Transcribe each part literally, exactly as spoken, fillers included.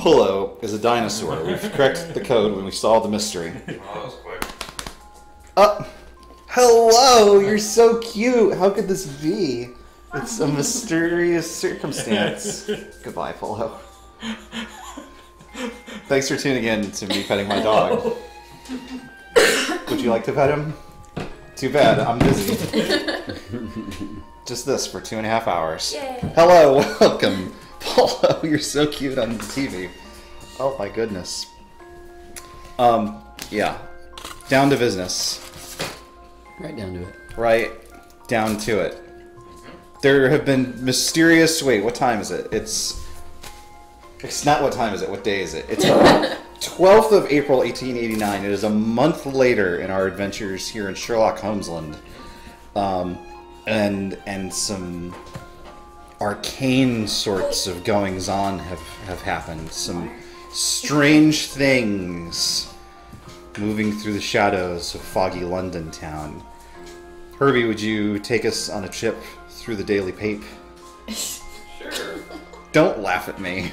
Pullo is a dinosaur. We've cracked the code when we solved the mystery. Oh, that was quick. Uh, hello! You're so cute! How could this be? It's a mysterious circumstance. Goodbye, Pullo. Thanks for tuning in to me petting my dog. Would you like to pet him? Too bad, I'm busy. Just this for two and a half hours. Yay. Hello, welcome. Pullo, you're so cute on the T V. Oh my goodness. Um, yeah. Down to business. Right down to it. Right down to it. There have been mysterious... Wait, what time is it? It's... It's not what time is it. What day is it? It's the twelfth of April, eighteen eighty-nine. It is a month later in our adventures here in Sherlock Holmesland. Um, and and some... arcane sorts of goings-on have, have happened. Some strange things moving through the shadows of foggy London town. Herbie, would you take us on a trip through the Daily Pape? Sure. Don't laugh at me.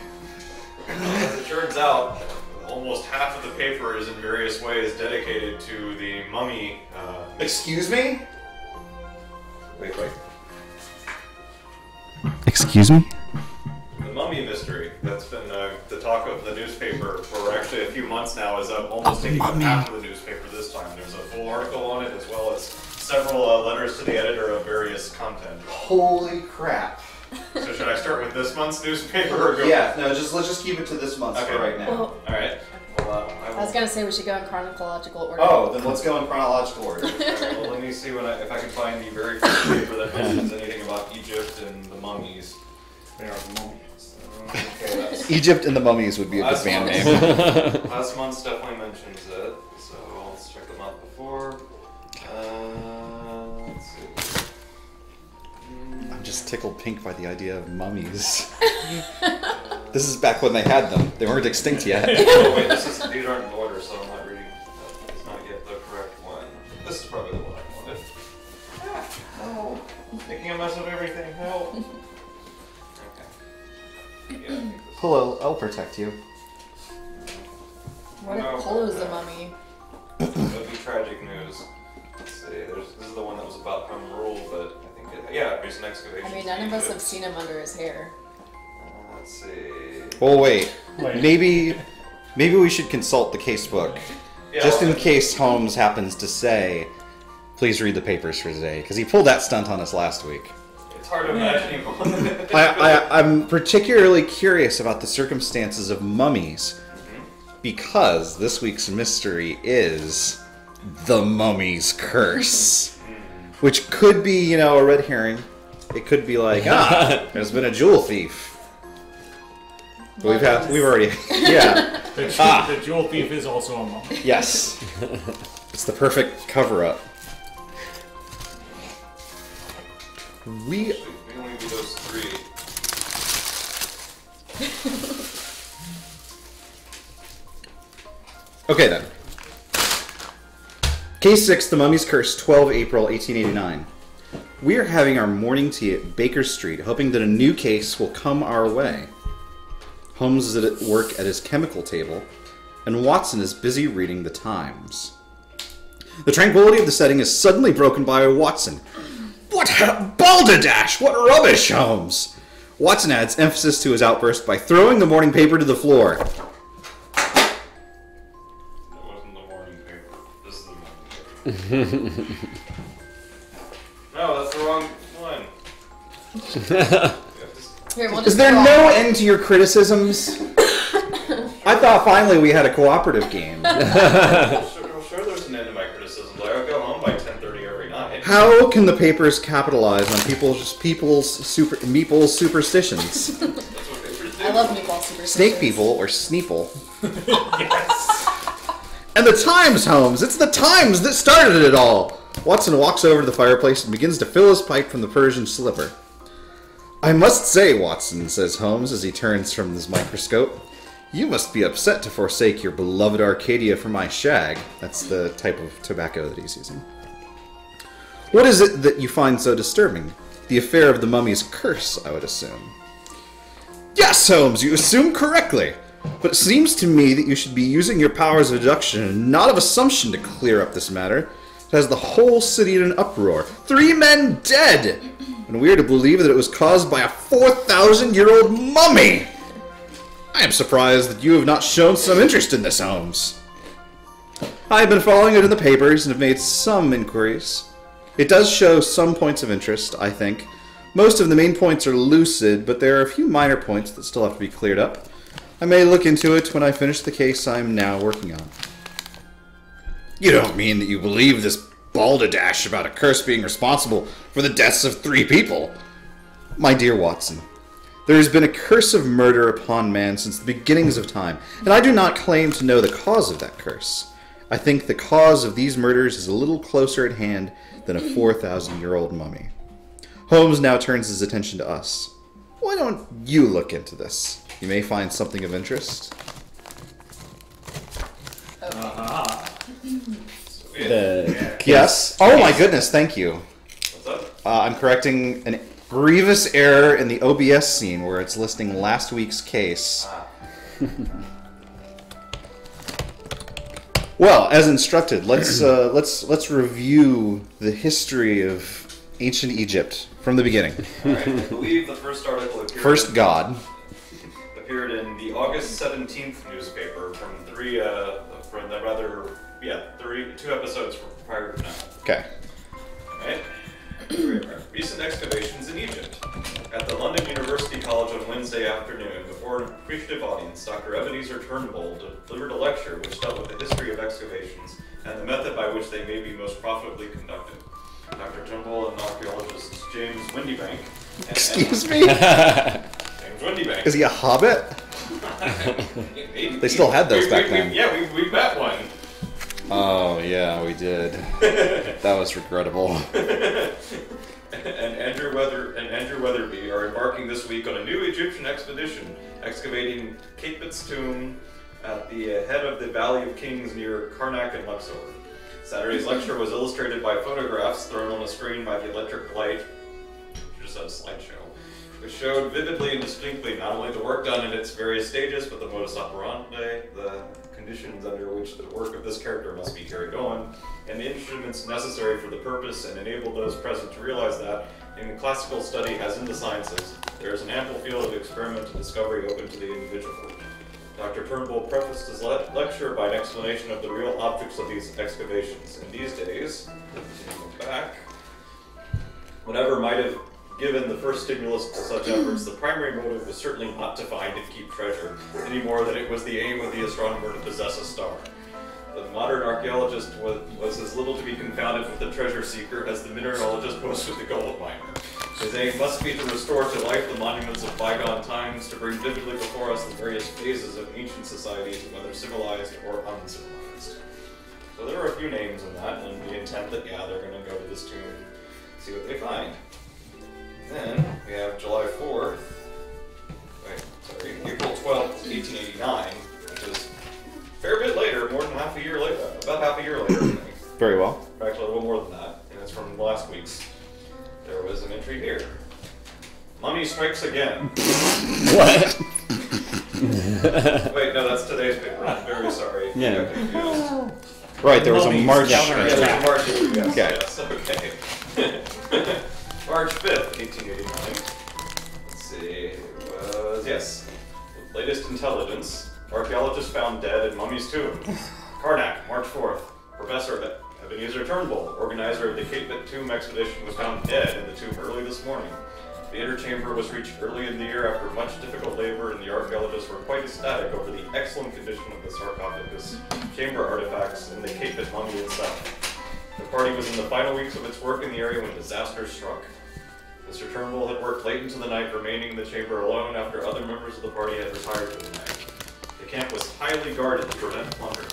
As it turns out, almost half of the paper is in various ways dedicated to the mummy. Uh, Excuse me? Wait, wait. Excuse me? The mummy mystery that's been uh, the talk of the newspaper for actually a few months now is uh, almost taking up half of the newspaper this time. There's a full article on it as well as several uh, letters to the editor of various content. Holy crap. So should I start with this month's newspaper? Or go yeah, no, just, let's just keep it to this month's okay. for right now. Well, all right. Well, uh, I, I was going to say we should go in chronological order. Oh, then let's go in chronological order. Right, well, let me see when I, if I can find the very first paper that mentions anything about Egypt and the mummies. They are mummies. Okay, Egypt and the mummies would be a good band name. Last month's definitely mentions it, so let's check them out before. Uh, let's see. I'm just tickled pink by the idea of mummies. This is back when they had them. They weren't extinct yet. Oh wait, this is, these aren't in order, so I'm not reading. It's not yet the correct one. This is probably the one I wanted. Ah, oh, making a mess of everything. Help. Okay. Yeah, Pullo, I'll protect you. What no, if Pullo's the mummy? That would be tragic news. Let's see. There's, this is the one that was about home rule, but I think it, yeah, there's an excavation. I mean, none of us have seen him under his hair. Let's see. Well, wait. wait. Maybe, maybe we should consult the casebook, yeah, just in case Holmes happens to say, "Please read the papers for today," because he pulled that stunt on us last week. It's hard to imagine. I, I, I'm particularly curious about the circumstances of mummies, mm-hmm. because this week's mystery is the mummy's curse, which could be, you know, a red herring. It could be like, ah, there's been a jewel thief. But we've had, we've already, yeah. The, ah. the jewel thief is also a mummy. Yes. It's the perfect cover-up. We... Actually, we only do those three. Okay, then. Case six, The Mummy's Curse, twelve April, eighteen eighty-nine. We are having our morning tea at Baker Street, hoping that a new case will come our way. Holmes is at work at his chemical table, and Watson is busy reading the Times. The tranquility of the setting is suddenly broken by Watson. What balderdash! What rubbish, Holmes! Watson adds emphasis to his outburst by throwing the morning paper to the floor. That wasn't the morning paper. This is the morning paper. No, that's the wrong one. Here, we'll Is there no end to your criticisms? I thought finally we had a cooperative game. I'm sure, I'm sure there's an end to my criticisms. I go home by ten thirty every night. How can the papers capitalize on people's people's super meeple superstitions? That's what papers do. I love meeple superstitions. Snake people or sneeple. Yes. And the Times, Holmes. It's the Times that started it all. Watson walks over to the fireplace and begins to fill his pipe from the Persian slipper. I must say, Watson, says Holmes as he turns from his microscope, you must be upset to forsake your beloved Arcadia for my shag. That's the type of tobacco that he's using. What is it that you find so disturbing? The affair of the mummy's curse, I would assume. Yes, Holmes, you assume correctly. But it seems to me that you should be using your powers of deduction, not of assumption, to clear up this matter. It has the whole city in an uproar. Three men dead! And we are to believe that it was caused by a four thousand year old mummy! I am surprised that you have not shown some interest in this, Holmes. I have been following it in the papers and have made some inquiries. It does show some points of interest, I think. Most of the main points are lucid, but there are a few minor points that still have to be cleared up. I may look into it when I finish the case I am now working on. You don't mean that you believe this balderdash about a curse being responsible for the deaths of three people? My dear Watson, there has been a curse of murder upon man since the beginnings of time, and I do not claim to know the cause of that curse. I think the cause of these murders is a little closer at hand than a four thousand year old mummy. Holmes now turns his attention to us. Why don't you look into this? You may find something of interest. Uh-huh. The yes. Oh my goodness, thank you. What's up? Uh, I'm correcting an grievous error in the O B S scene where it's listing last week's case. Ah. Well, as instructed, let's uh, let's let's review the history of ancient Egypt from the beginning. All right, I believe the first article appeared. First God appeared in the August seventeenth newspaper from three uh, from the rather yeah three two episodes prior to now. Okay. All right. Recent excavations in Egypt. At the London University College on Wednesday afternoon, before an appreciative audience, Doctor Ebenezer Turnbull delivered a lecture which dealt with the history of excavations and the method by which they may be most profitably conducted. Doctor Turnbull and archaeologists James Windibank. And Excuse Andrew, me? James Windibank. Is he a hobbit? They still had those we, back we, then. We, yeah, we, we met one. Oh, yeah, we did. That was regrettable. and, Andrew Weather, and Andrew Weatherby are embarking this week on a new Egyptian expedition, excavating Cape Bitt's tomb at the head of the Valley of Kings near Karnak and Luxor. Saturday's lecture was illustrated by photographs thrown on a screen by the electric light, just a slideshow, which showed vividly and distinctly not only the work done in its various stages, but the modus operandi, the conditions under which the work of this character must be carried on, and the instruments necessary for the purpose, and enable those present to realize that, in classical study as in the sciences, there is an ample field of experimental discovery open to the individual. Doctor Turnbull prefaced his le lecture by an explanation of the real objects of these excavations. In these days, back, whatever might have given the first stimulus to such efforts, the primary motive was certainly not to find and keep treasure, any more than it was the aim of the astronomer to possess a star. The modern archaeologist was, was as little to be confounded with the treasure seeker as the mineralogist was with the gold miner. His aim must be to restore to life the monuments of bygone times, to bring vividly before us the various phases of ancient societies, whether civilized or uncivilized. So there are a few names in that, and the intent that, yeah, they're going to go to this tomb and see what they find. Then we have July fourth, wait, sorry, April twelfth, eighteen eighty-nine, which is a fair bit later, more than half a year later, about half a year later, I think. Very well. Actually, a little more than that, and it's from last week's. There was an entry here. Mummy strikes again. What? Wait, no, that's today's paper. I'm very sorry. Yeah. Okay, right, there was a March. Yeah, there was a March. Yes, okay. Yes, okay. March fifth, eighteen eighty-nine. Let's see, it was, yes. Latest intelligence, archaeologists found dead in mummy's tomb. Karnak, March fourth. Professor Ebenezer Turnbull, organizer of the Cape Bitt tomb expedition, was found dead in the tomb early this morning. The inner chamber was reached early in the year after much difficult labor, and the archaeologists were quite ecstatic over the excellent condition of the sarcophagus, chamber artifacts, and the Cape Bitt mummy itself. The party was in the final weeks of its work in the area when disaster struck. Mister Turnbull had worked late into the night, remaining in the chamber alone after other members of the party had retired for the night. The camp was highly guarded to prevent plunder.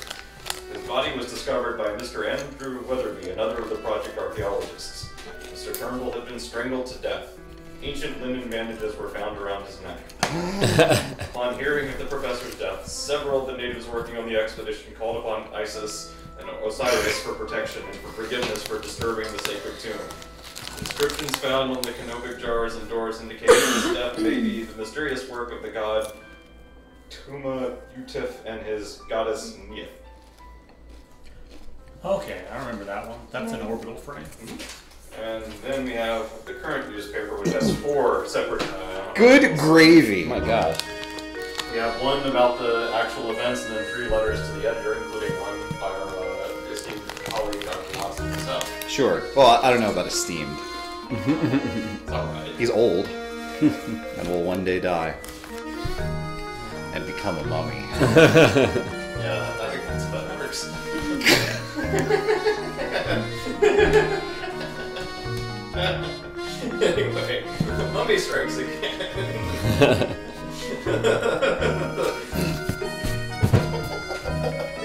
His body was discovered by Mister Andrew Weatherby, another of the project archaeologists. Mister Turnbull had been strangled to death. Ancient linen bandages were found around his neck. Upon hearing of the professor's death, several of the natives working on the expedition called upon Isis and Osiris for protection and for forgiveness for disturbing the sacred tomb. Inscriptions found on the canopic jars and doors indicate that his death may be the mysterious work of the god Huma Utif and his goddess Nith. Okay, I remember that one. That's an orbital frame. And then we have the current newspaper, which has four separate... Uh, Good gravy! Oh my god. We have one about the actual events, and then three letters to the editor, including one by our uh, esteemed colleague, Doctor Watson himself. Sure. Well, I don't know about esteemed. It's alright. He's old, and will one day die. And become a mummy. Yeah, I think that's how that works. Anyway, the mummy strikes again.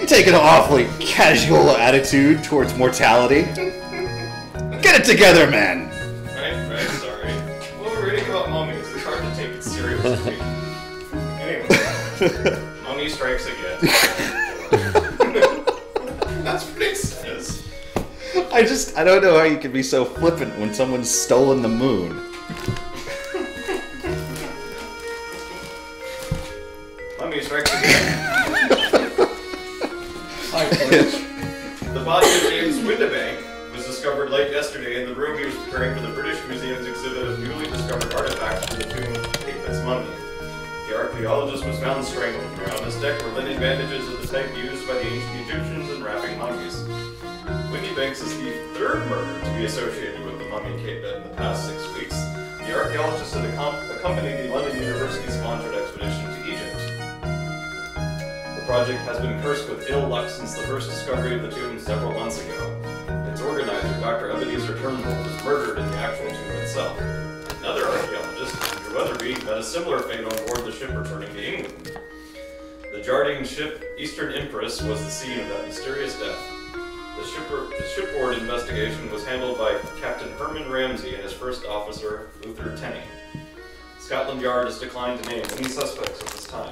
You take an awfully casual attitude towards mortality. Get it together, man! Right, right, sorry. Well, we're reading about mummies. It's hard to take it seriously. Anyway, mummy strikes again. That's pretty serious. I just, I don't know how you can be so flippant when someone's stolen the moon. Mummy strikes again. The body of James Windibank was discovered late yesterday in the room he was preparing for the British Museum's exhibit of newly discovered artifacts from the tomb of Cape Bitt's mummy. The archaeologist was found strangled. Around his neck were linen bandages of the type used by the ancient Egyptians in wrapping mummies. Windibank is the third murder to be associated with the mummy Cape Bitt in the past six weeks. The archaeologists had accompanied the London University-sponsored expedition to Egypt. The project has been cursed with ill luck since the first discovery of the tomb several months ago. Its organizer, Doctor Ebenezer Turnbull, was murdered in the actual tomb itself. Another archaeologist, Andrew Weatherby, met a similar fate on board the ship returning to England. The Jardine ship Eastern Empress was the scene of that mysterious death. The, shipper, the shipboard investigation was handled by Captain Herman Ramsey and his first officer, Luther Tenney. Scotland Yard has declined to name any suspects at this time.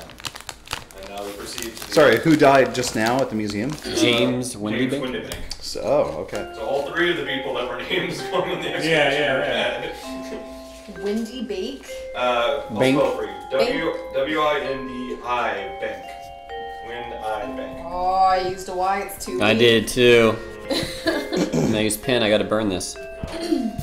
And now we proceed to... Sorry, who died just now at the museum? Uh, James Windibank. James Windibank. So, oh, okay. So all three of the people that were named going on the expedition yeah, yeah, yeah. are dead. Windibank? Uh, I'll spell for you. W I N D I Bank. Windibank. Oh, I used a Y, it's too I did too. I used pen, I gotta burn this. Burn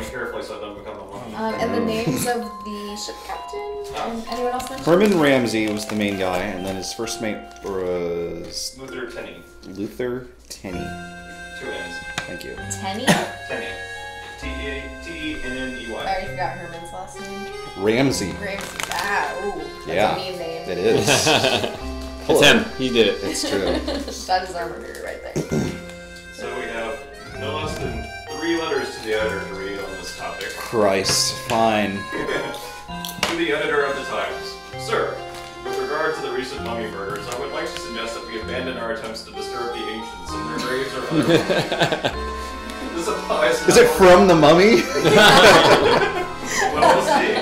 it carefully so it doesn't become a one. Um, and the names of the ship captain? Oh. Anyone else mentioned? Herman Ramsey was the main guy, and then his first mate was... Luther Tenney. Luther Tenney. Two N's. Thank you. Tenney? Tenney. T E N N E Y. I already forgot Herman's last name. Ramsey. Ramsey. Ah, ooh. That's yeah, a mean name. It is. It's him. He did it. It's true. That is our murder right there. So we have no less than three letters to the editor to read on this topic. Christ. Fine. To the editor of the Times. Sir, with regard to the recent mummy murders, I would like to suggest that we abandon our attempts to disturb the ancients in their graves or otherwise. This applies. Is it from the mummy? Well, we'll see.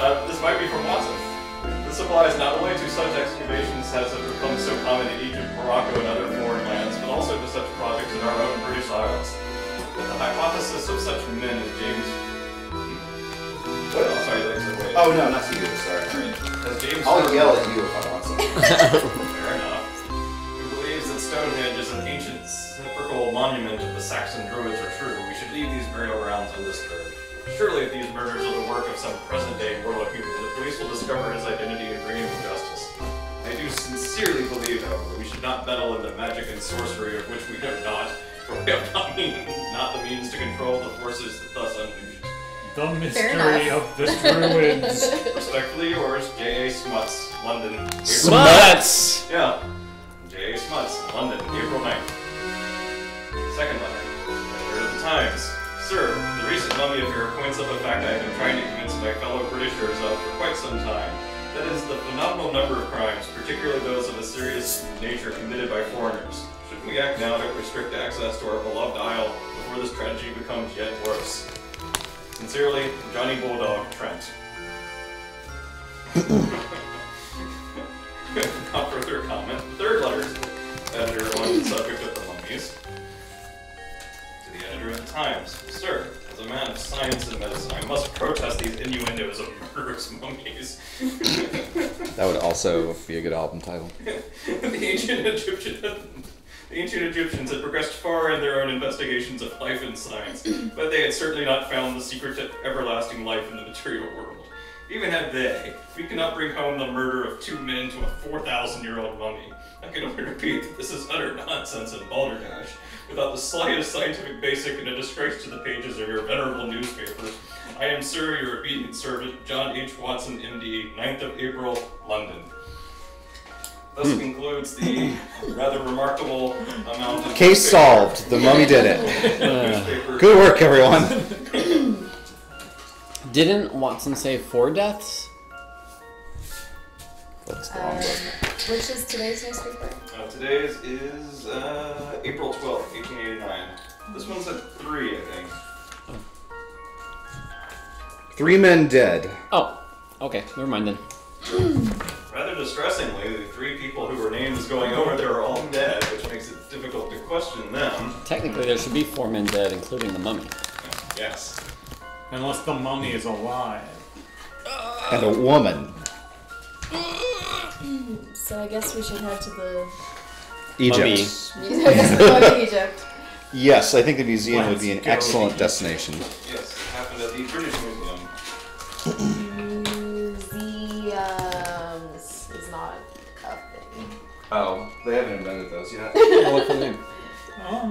Uh, this might be from Watson. This applies not only to such excavations as have become so common in Egypt, Morocco, and other foreign lands, but also to such projects in our own British Isles. With the hypothesis of such men as James... What else are you like to wait? Oh, no, not to you. Sorry. As James I'll Turnbull, yell at you if I want something. Fair enough. Who believes that Stonehenge is an ancient... monument of the Saxon Druids are true, we should leave these burial grounds undisturbed. Surely if these murders are the work of some present-day warlock human, the police will discover his identity and bring him to justice. I do sincerely believe, however, we should not meddle in the magic and sorcery of which we have not, for we have not, mean, not the means to control the forces that thus unleashed. The mystery of the Druids. Respectfully yours, J A Smuts, London. April Smuts! ninth. Yeah. J A Smuts, London, April ninth. Second letter. Editor of the Times. Sir, the recent mummy of here points up a fact I have been trying to convince my fellow Britishers of for quite some time. That is the phenomenal number of crimes, particularly those of a serious nature committed by foreigners. Shouldn't we act now to restrict access to our beloved Isle before this tragedy becomes yet worse? Sincerely, Johnny Bulldog Trent. Not further comment. Third letter. Editor on the subject of the mummies. The editor of the Times. Sir, as I a man of science and medicine, I must protest these innuendos of murderous mummies. That would also be a good album title. The ancient Egyptian, the ancient Egyptians had progressed far in their own investigations of life and science, but they had certainly not found the secret to everlasting life in the material world. Even had they, we cannot bring home the murder of two men to a four thousand year old mummy. I can only repeat that this is utter nonsense and balderdash, without the slightest scientific basic and a disgrace to the pages of your venerable newspaper. I am, sir, your obedient servant, John H. Watson, M D, ninth of April, London. Thus concludes the rather remarkable amount of... Case solved. The mummy did it. Uh, good work, everyone. Didn't Watson say four deaths? That's the wrong um, book. Which is today's newspaper? Uh, today's is uh, April twelfth, eighteen eighty-nine. This one's at three, I think. Oh. Three men dead. Oh, okay. Never mind then. Rather distressingly, the three people who were named as going over there are all dead, which makes it difficult to question them. Technically, there should be four men dead, including the mummy. Yes. Unless the mummy is alive. And a woman. So I guess we should head to the... Egypt. Egypt. Yes, I think the museum Let's would be an excellent destination. Yes, it happened at the British Museum. Museums is not a thing. Oh, they haven't invented those yet. What's the name? Oh,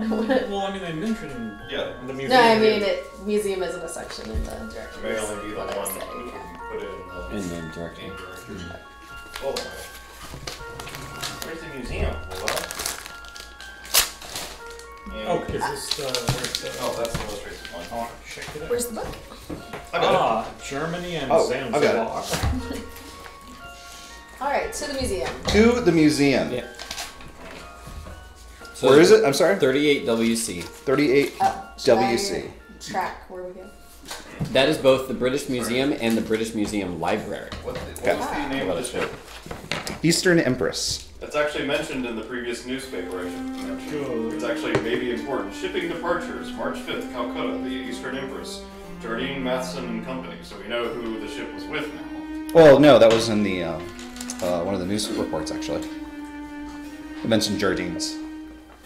well, I mean, they mentioned yeah, the museum. No, I mean, it, museum isn't a section in the directions. It may only be the one saying, you yeah. can put it in the, in the direction. Mm. Oh, where's the museum? Hold up. And oh, is this the... Uh, oh, that's the illustrated one. I want to check it out. Where's the book? Ah, it. Germany and oh, Zanzibar. Alright, to the museum. To the museum. Yeah. So where is it? I'm sorry? thirty-eight W C. thirty-eight W C. Track, where we go? That is both the British Museum and the British Museum Library. What, what okay. is the name of the ship? Eastern Empress. That's actually mentioned in the previous newspaper. I should mention. It's actually maybe important. Shipping departures, March fifth, Calcutta, the Eastern Empress, Jardine Matheson and Company. So we know who the ship was with now. Well, no, that was in the uh, uh, one of the news reports actually. It mentioned Jardines.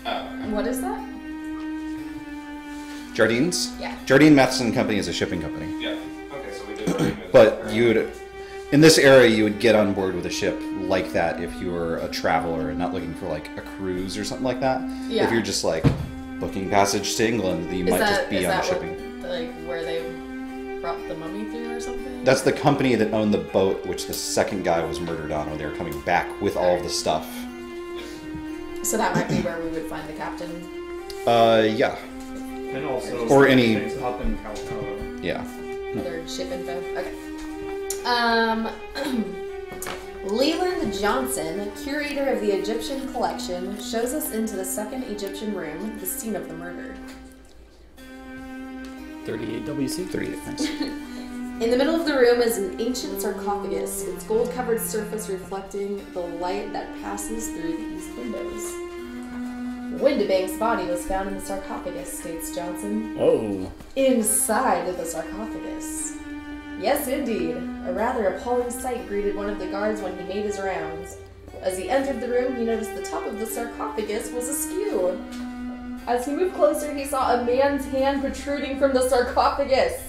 Uh, okay. What is that? Jardines? Yeah. Jardine Matheson and Company is a shipping company. Yeah. Okay, so we did right. But you would, in this area, you would get on board with a ship like that if you were a traveler and not looking for like a cruise or something like that. Yeah. If you're just like booking passage to England, you is might that, just be is on that shipping. What, like where they brought the mummy through or something? That's the company that owned the boat, which the second guy was murdered on when they were coming back with all, all right. the stuff. So that might be where we would find the captain? Uh, yeah. And also or any up in Calcutta. Yeah. Other ship info. Okay. Um, Leland Johnson, curator of the Egyptian collection, shows us into the second Egyptian room, the scene of the murder. thirty-eight W C. thirty-eight. Thanks. In the middle of the room is an ancient sarcophagus, its gold-covered surface reflecting the light that passes through these windows. Windibank's body was found in the sarcophagus, states Johnson. Oh. Inside of the sarcophagus. Yes, indeed. A rather appalling sight greeted one of the guards when he made his rounds. As he entered the room, he noticed the top of the sarcophagus was askew. As he moved closer, he saw a man's hand protruding from the sarcophagus.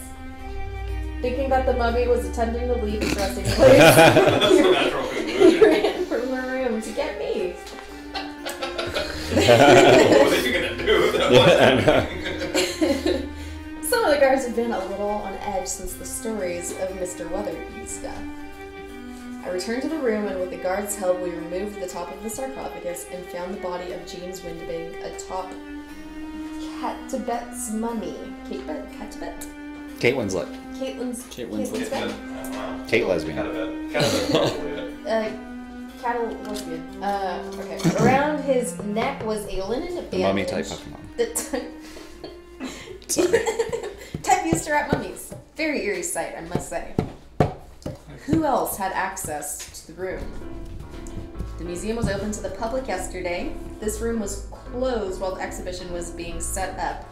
Thinking that the mummy was attempting to leave his resting place, That's he, natural he ran from the room to get me. What are you gonna do with that one? Some of the guards have been a little on edge since the stories of Mister Weatherby's death. I returned to the room, and with the guards' help, we removed the top of the sarcophagus and found the body of James Windibank atop Katebet's mummy. Cape Bitt? Katebet? Kate Winslet. Kate Winslet. Kate Winslet. Kate Lesbian. Katebet. Cattle lesbian. Uh, okay. Around his neck was a linen bandage. The mummy type Pokemon. That Sorry. Type used to wrap mummies. Very eerie sight, I must say. Who else had access to the room? The museum was open to the public yesterday. This room was closed while the exhibition was being set up.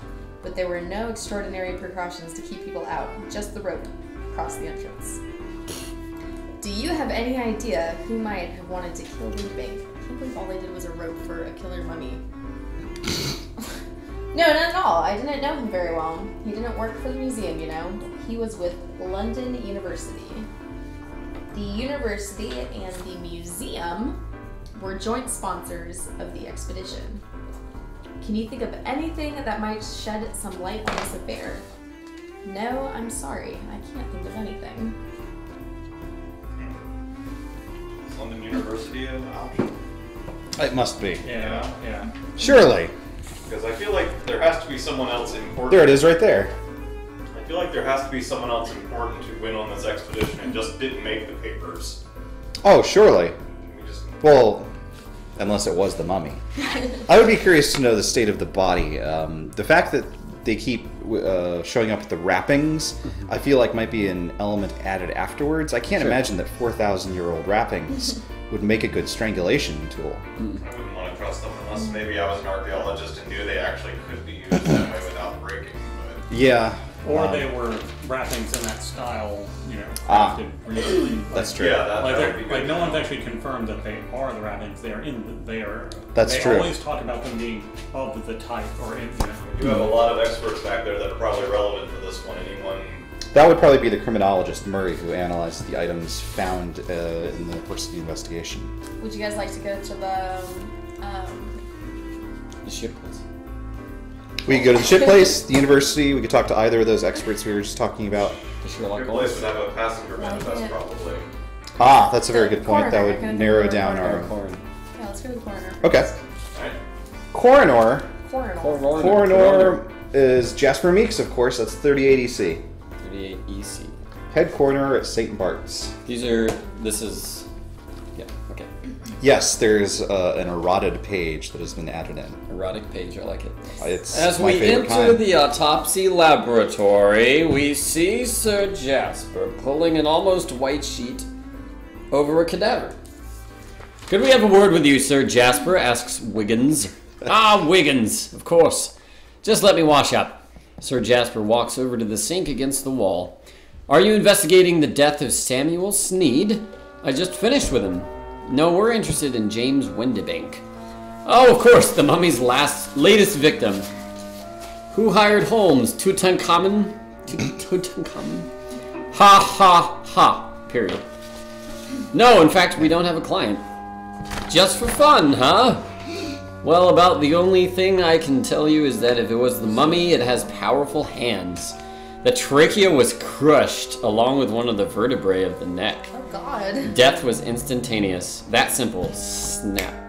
but there were no extraordinary precautions to keep people out, just the rope across the entrance. Do you have any idea who might have wanted to kill Windibank? I can't believe all they did was a rope for a killer mummy. No, not at all. I didn't know him very well. He didn't work for the museum, you know. He was with London University. The university and the museum were joint sponsors of the expedition. Can you think of anything that might shed some light on this affair? No, I'm sorry. I can't think of anything. Is London University an option? It must be. Yeah, yeah. Surely. Because I feel like there has to be someone else important. There it is right there. I feel like there has to be someone else important who went on this expedition and just didn't make the papers. Oh, surely. We just... Well... Unless it was the mummy. I would be curious to know the state of the body. Um, the fact that they keep uh, showing up with the wrappings, mm-hmm. I feel like might be an element added afterwards. I can't sure. imagine that four thousand year old wrappings would make a good strangulation tool. I wouldn't want to trust them unless maybe I was an archaeologist and knew they actually could be used that way without breaking. But... Yeah. Or um, they were wrappings in that style, you know, crafted ah, really. Like, that's true. Yeah, that, like, that like no one's actually confirmed that they are the wrappings. They are in. They are. That's they true. They always talk about them being of the type or in. You do have a lot of experts back there that are probably relevant for this one. Anyone? That would probably be the criminologist Murray, who analyzed the items found uh, in the course of the investigation. Would you guys like to go to the um, the ship, please? We could go to the ship place, the university, we could talk to either of those experts we were just talking about. The Sherlock Holmes would have a passenger manifest, probably. Ah, that's a very good point. That would narrow down our... Yeah, let's go to the coroner. Okay. Coroner. Coroner. Coroner is Jasper Meeks, of course. That's thirty-eight E C. thirty-eight E C. Head coroner at Saint Bart's. These are... This is... Yeah, okay. Yes, there's uh, an eroded page that has been added in. Erotic page, I like it. It's As we enter kind. the autopsy laboratory, we see Sir Jasper pulling an almost white sheet over a cadaver. Could we have a word with you, Sir Jasper? Asks Wiggins. Ah, Wiggins, of course. Just let me wash up. Sir Jasper walks over to the sink against the wall. Are you investigating the death of Samuel Sneed? I just finished with him. No, we're interested in James Windibank. Oh, of course, the mummy's last, latest victim. Who hired Holmes? Tutankhamun? Tutankhamun? Ha, ha, ha, period. No, in fact, we don't have a client. Just for fun, huh? Well, about the only thing I can tell you is that if it was the mummy, it has powerful hands. The trachea was crushed, along with one of the vertebrae of the neck. Oh, God. Death was instantaneous. That simple. Snap.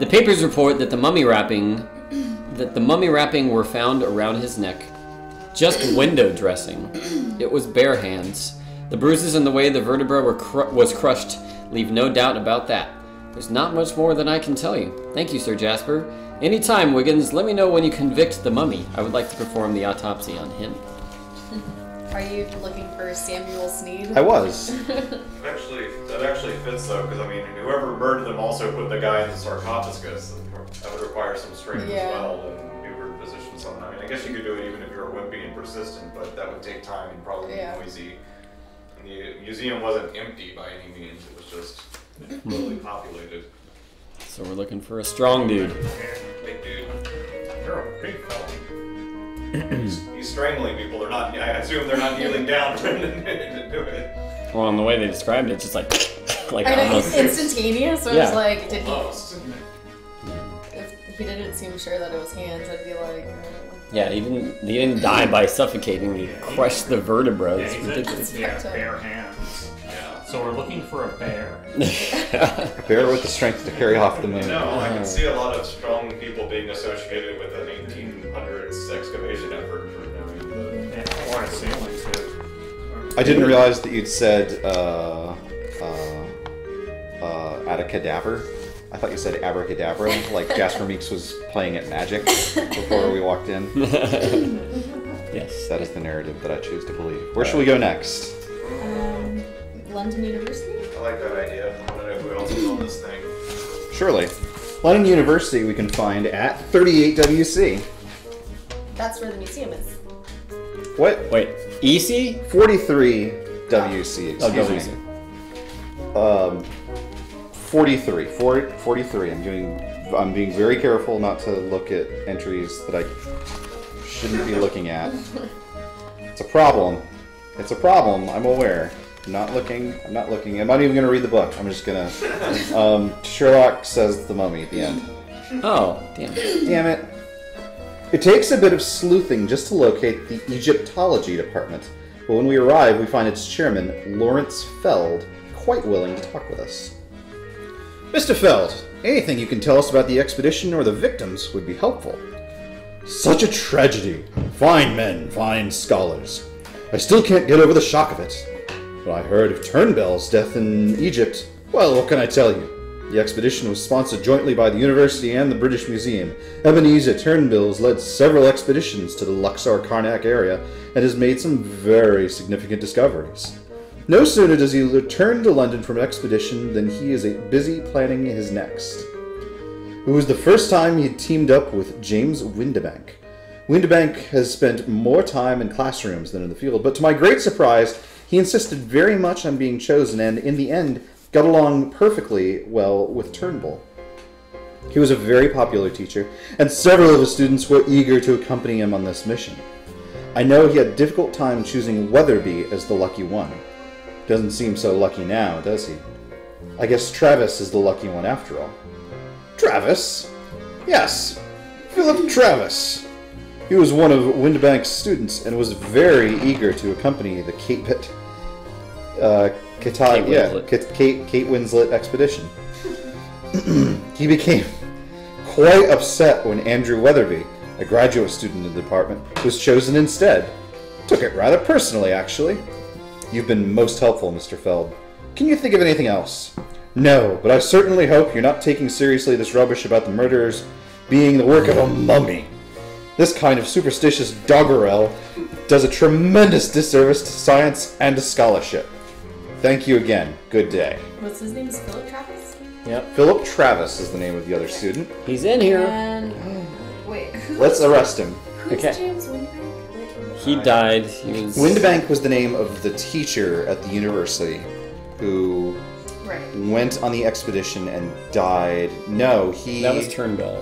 The papers report that the mummy wrapping, that the mummy wrapping were found around his neck. Just window dressing. It was bare hands. The bruises and the way the vertebra were cru was crushed leave no doubt about that. There's not much more than I can tell you. Thank you, Sir Jasper. Anytime, Wiggins. Let me know when you convict the mummy. I would like to perform the autopsy on him. Are you looking for Samuel Sneed? I was. actually, that actually fits though, because I mean, whoever murdered them also put the guy in the sarcophagus. That would require some strength yeah. as well, and you were positioned something. I mean, I guess you could do it even if you were wimpy and persistent, but that would take time and probably yeah. noisy. And the museum wasn't empty by any means; it was just totally populated. So we're looking for a strong dude. Big dude. You're a big fella. He's strangling people. They're not. I assume they're not kneeling down to do it. Well, in the way they described it, it's just like, like I know, it's instantaneous. So yeah. I was like, did almost. he? If he didn't seem sure that it was hands, I'd be like. Yeah, he didn't. He didn't die by suffocating. He crushed the vertebrae. Yeah, it's ridiculous. Yeah, bare hands. Yeah. So we're looking for a bear. A bear with the strength to carry off the moon. You know, I can see a lot of strong people being associated with an eighteen hundreds excavation effort for knowing the yeah, or a sailing too. I didn't realize that you'd said uh, uh, uh, at a cadaver. I thought you said abracadabra, like Jasper Meeks was playing at magic before we walked in. Yes, that is the narrative that I choose to believe. Where shall we go next? Um, London University? I like that idea. I want to know who else is on this thing. Surely. London University we can find at thirty-eight W C. That's where the museum is. What? Wait, E C? forty-three W C, oh, excuse me. Um, forty-three, four, forty-three. I'm doing, I'm being very careful not to look at entries that I shouldn't be looking at. It's a problem. It's a problem. I'm aware. I'm not looking. I'm not looking. I'm not even going to read the book. I'm just going to. Um, Sherlock says the mummy at the end. Oh, damn it. Damn it. It takes a bit of sleuthing just to locate the Egyptology department, but when we arrive, we find its chairman, Lawrence Feld, quite willing to talk with us. Mister Feld, anything you can tell us about the expedition or the victims would be helpful. Such a tragedy. Fine men, fine scholars. I still can't get over the shock of it. But I heard of Turnbull's death in Egypt. Well, what can I tell you? The expedition was sponsored jointly by the University and the British Museum. Ebenezer Turnbull has led several expeditions to the Luxor Karnak area and has made some very significant discoveries. No sooner does he return to London from an expedition than he is busy planning his next. It was the first time he had teamed up with James Windibank. Windibank has spent more time in classrooms than in the field, but to my great surprise, he insisted very much on being chosen and, in the end, got along perfectly well with Turnbull. He was a very popular teacher, and several of his students were eager to accompany him on this mission. I know he had a difficult time choosing Weatherby as the lucky one. Doesn't seem so lucky now, does he? I guess Travis is the lucky one after all. Travis? Yes, Philip Travis. He was one of Windibank's students and was very eager to accompany the Cape Bitt. Uh, Katai, Kate, yeah, Winslet. Kate, Kate, Kate Winslet expedition. He became quite upset when Andrew Weatherby, a graduate student in the department, was chosen instead. Took it rather personally, actually. You've been most helpful, Mister Feld. Can you think of anything else? No, but I certainly hope you're not taking seriously this rubbish about the murderers being the work of a mummy. This kind of superstitious doggerel does a tremendous disservice to science and to scholarship. Thank you again. Good day. What's his name? Is Philip Travis? Yep. Philip Travis is the name of the other student. He's in here. And... Wait. Who Let's was... arrest him. Who's okay. James Windibank? He died. He was... Windibank was the name of the teacher at the university who right. went on the expedition and died. No, he... That was Turnbull.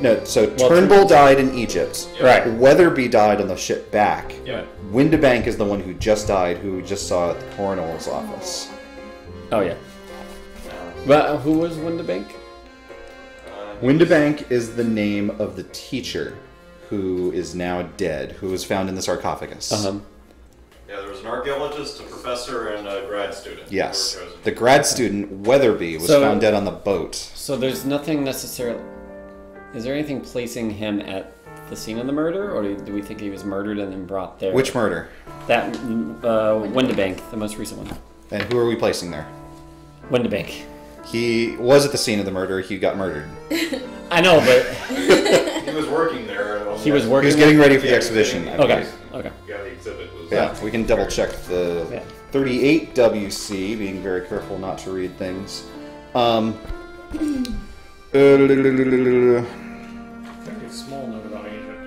No, so well, Turnbull died in Egypt. Right. Weatherby died on the ship back. Yeah. Windibank is the one who just died, who we just saw at the coroner's office. Oh, yeah. But who was Windibank? Windibank is the name of the teacher who is now dead, who was found in the sarcophagus. Uh-huh. Yeah, there was an archaeologist, a professor, and a grad student. Yes. The grad student, Weatherby, was so, found dead on the boat. So there's nothing necessarily... Is there anything placing him at the scene of the murder, or do we think he was murdered and then brought there? Which murder? That, uh, Windibank, the most recent one. And who are we placing there? Windibank. He was at the scene of the murder, he got murdered. I know, but... he was working there. He was working He was getting ready for the exhibition. Okay, okay. Yeah, the exhibit was... Yeah, we can double-check the yeah. thirty-eight W C, being very careful not to read things. Um... Uh, I think it's small note about Egypt.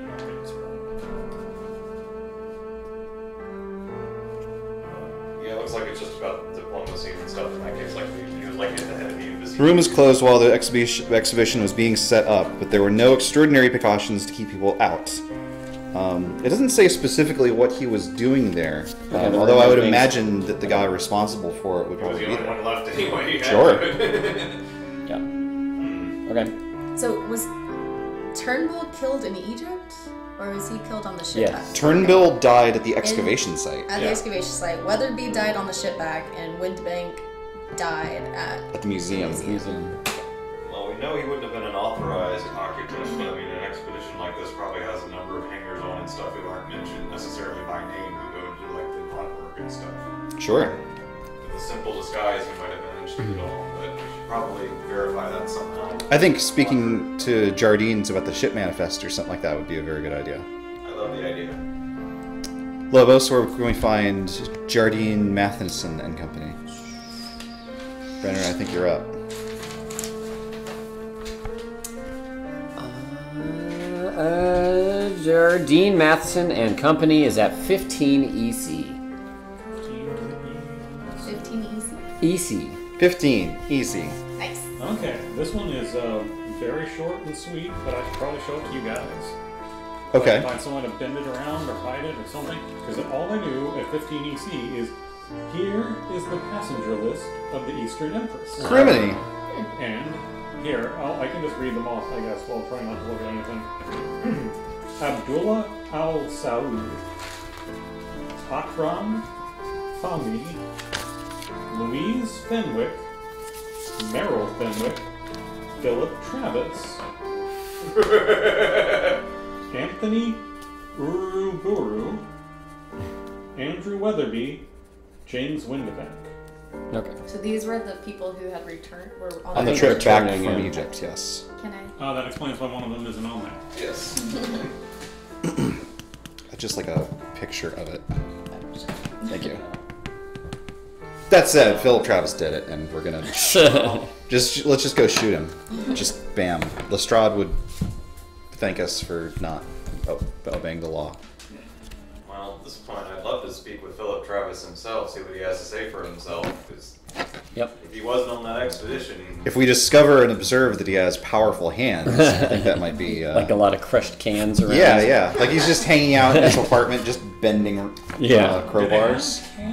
Yeah, it looks like it's just about diplomacy and stuff. In that case, like he was like at the head of the embassy. The room was closed while the exhibition exhibition was being set up, but there were no extraordinary precautions to keep people out. Um, it doesn't say specifically what he was doing there, um, okay, the although I would imagine that the guy responsible for it would probably be there. He was the only one left anyway. Yeah. Sure. Yeah. Okay. So was Turnbull killed in Egypt, or was he killed on the ship yeah. back? Turnbull okay. died at the excavation in, site. At yeah. the excavation site. Weatherby died on the ship back, and Windibank died at, at the museum. The museum. Well, we know he wouldn't have been an authorized occupant. I mean, an expedition like this probably has a number of hangers on and stuff who aren't mentioned necessarily by name who go into like the plot work and stuff. Sure. With a simple disguise, he might have managed to do it all, but. Probably verify that somehow. I think speaking to Jardine's about the ship manifest or something like that would be a very good idea. I love the idea. Lobos, where can we find Jardine Matheson and company? Brenner, I think you're up. Uh, uh, Jardine Matheson and Company is at fifteen E C. fifteen E C. fifteen E C. fifteen E C. Nice. Okay, this one is uh, very short and sweet, but I should probably show it to you guys. Okay. Like, find someone to bend it around or hide it or something, because all I do at fifteen E C is, here is the passenger list of the Eastern Empress. Criminy. And here, I'll, I can just read them off, I guess, while trying not to look at anything. Abdullah Al Saud, Akram Fahmy, Louise Fenwick, Meryl Fenwick, Philip Travis, Anthony Uruburu, Andrew Weatherby, James Windibank. Okay. So these were the people who had returned. Were on, on the trip back from in. Egypt, yes. Can I? Uh, that explains why one of them isn't on there. Yes. Just like a picture of it. Thank you. That said, Philip Travis did it, and we're gonna just let's just go shoot him. Just bam. Lestrade would thank us for not obeying the law. Well, at this point, I'd love to speak with Philip Travis himself, see what he has to say for himself. Because yep. If he wasn't on that expedition, if we discover and observe that he has powerful hands, I think that might be uh, like a lot of crushed cans around. Yeah, his... yeah. Like he's just hanging out in his apartment, just bending yeah. uh, crowbars. I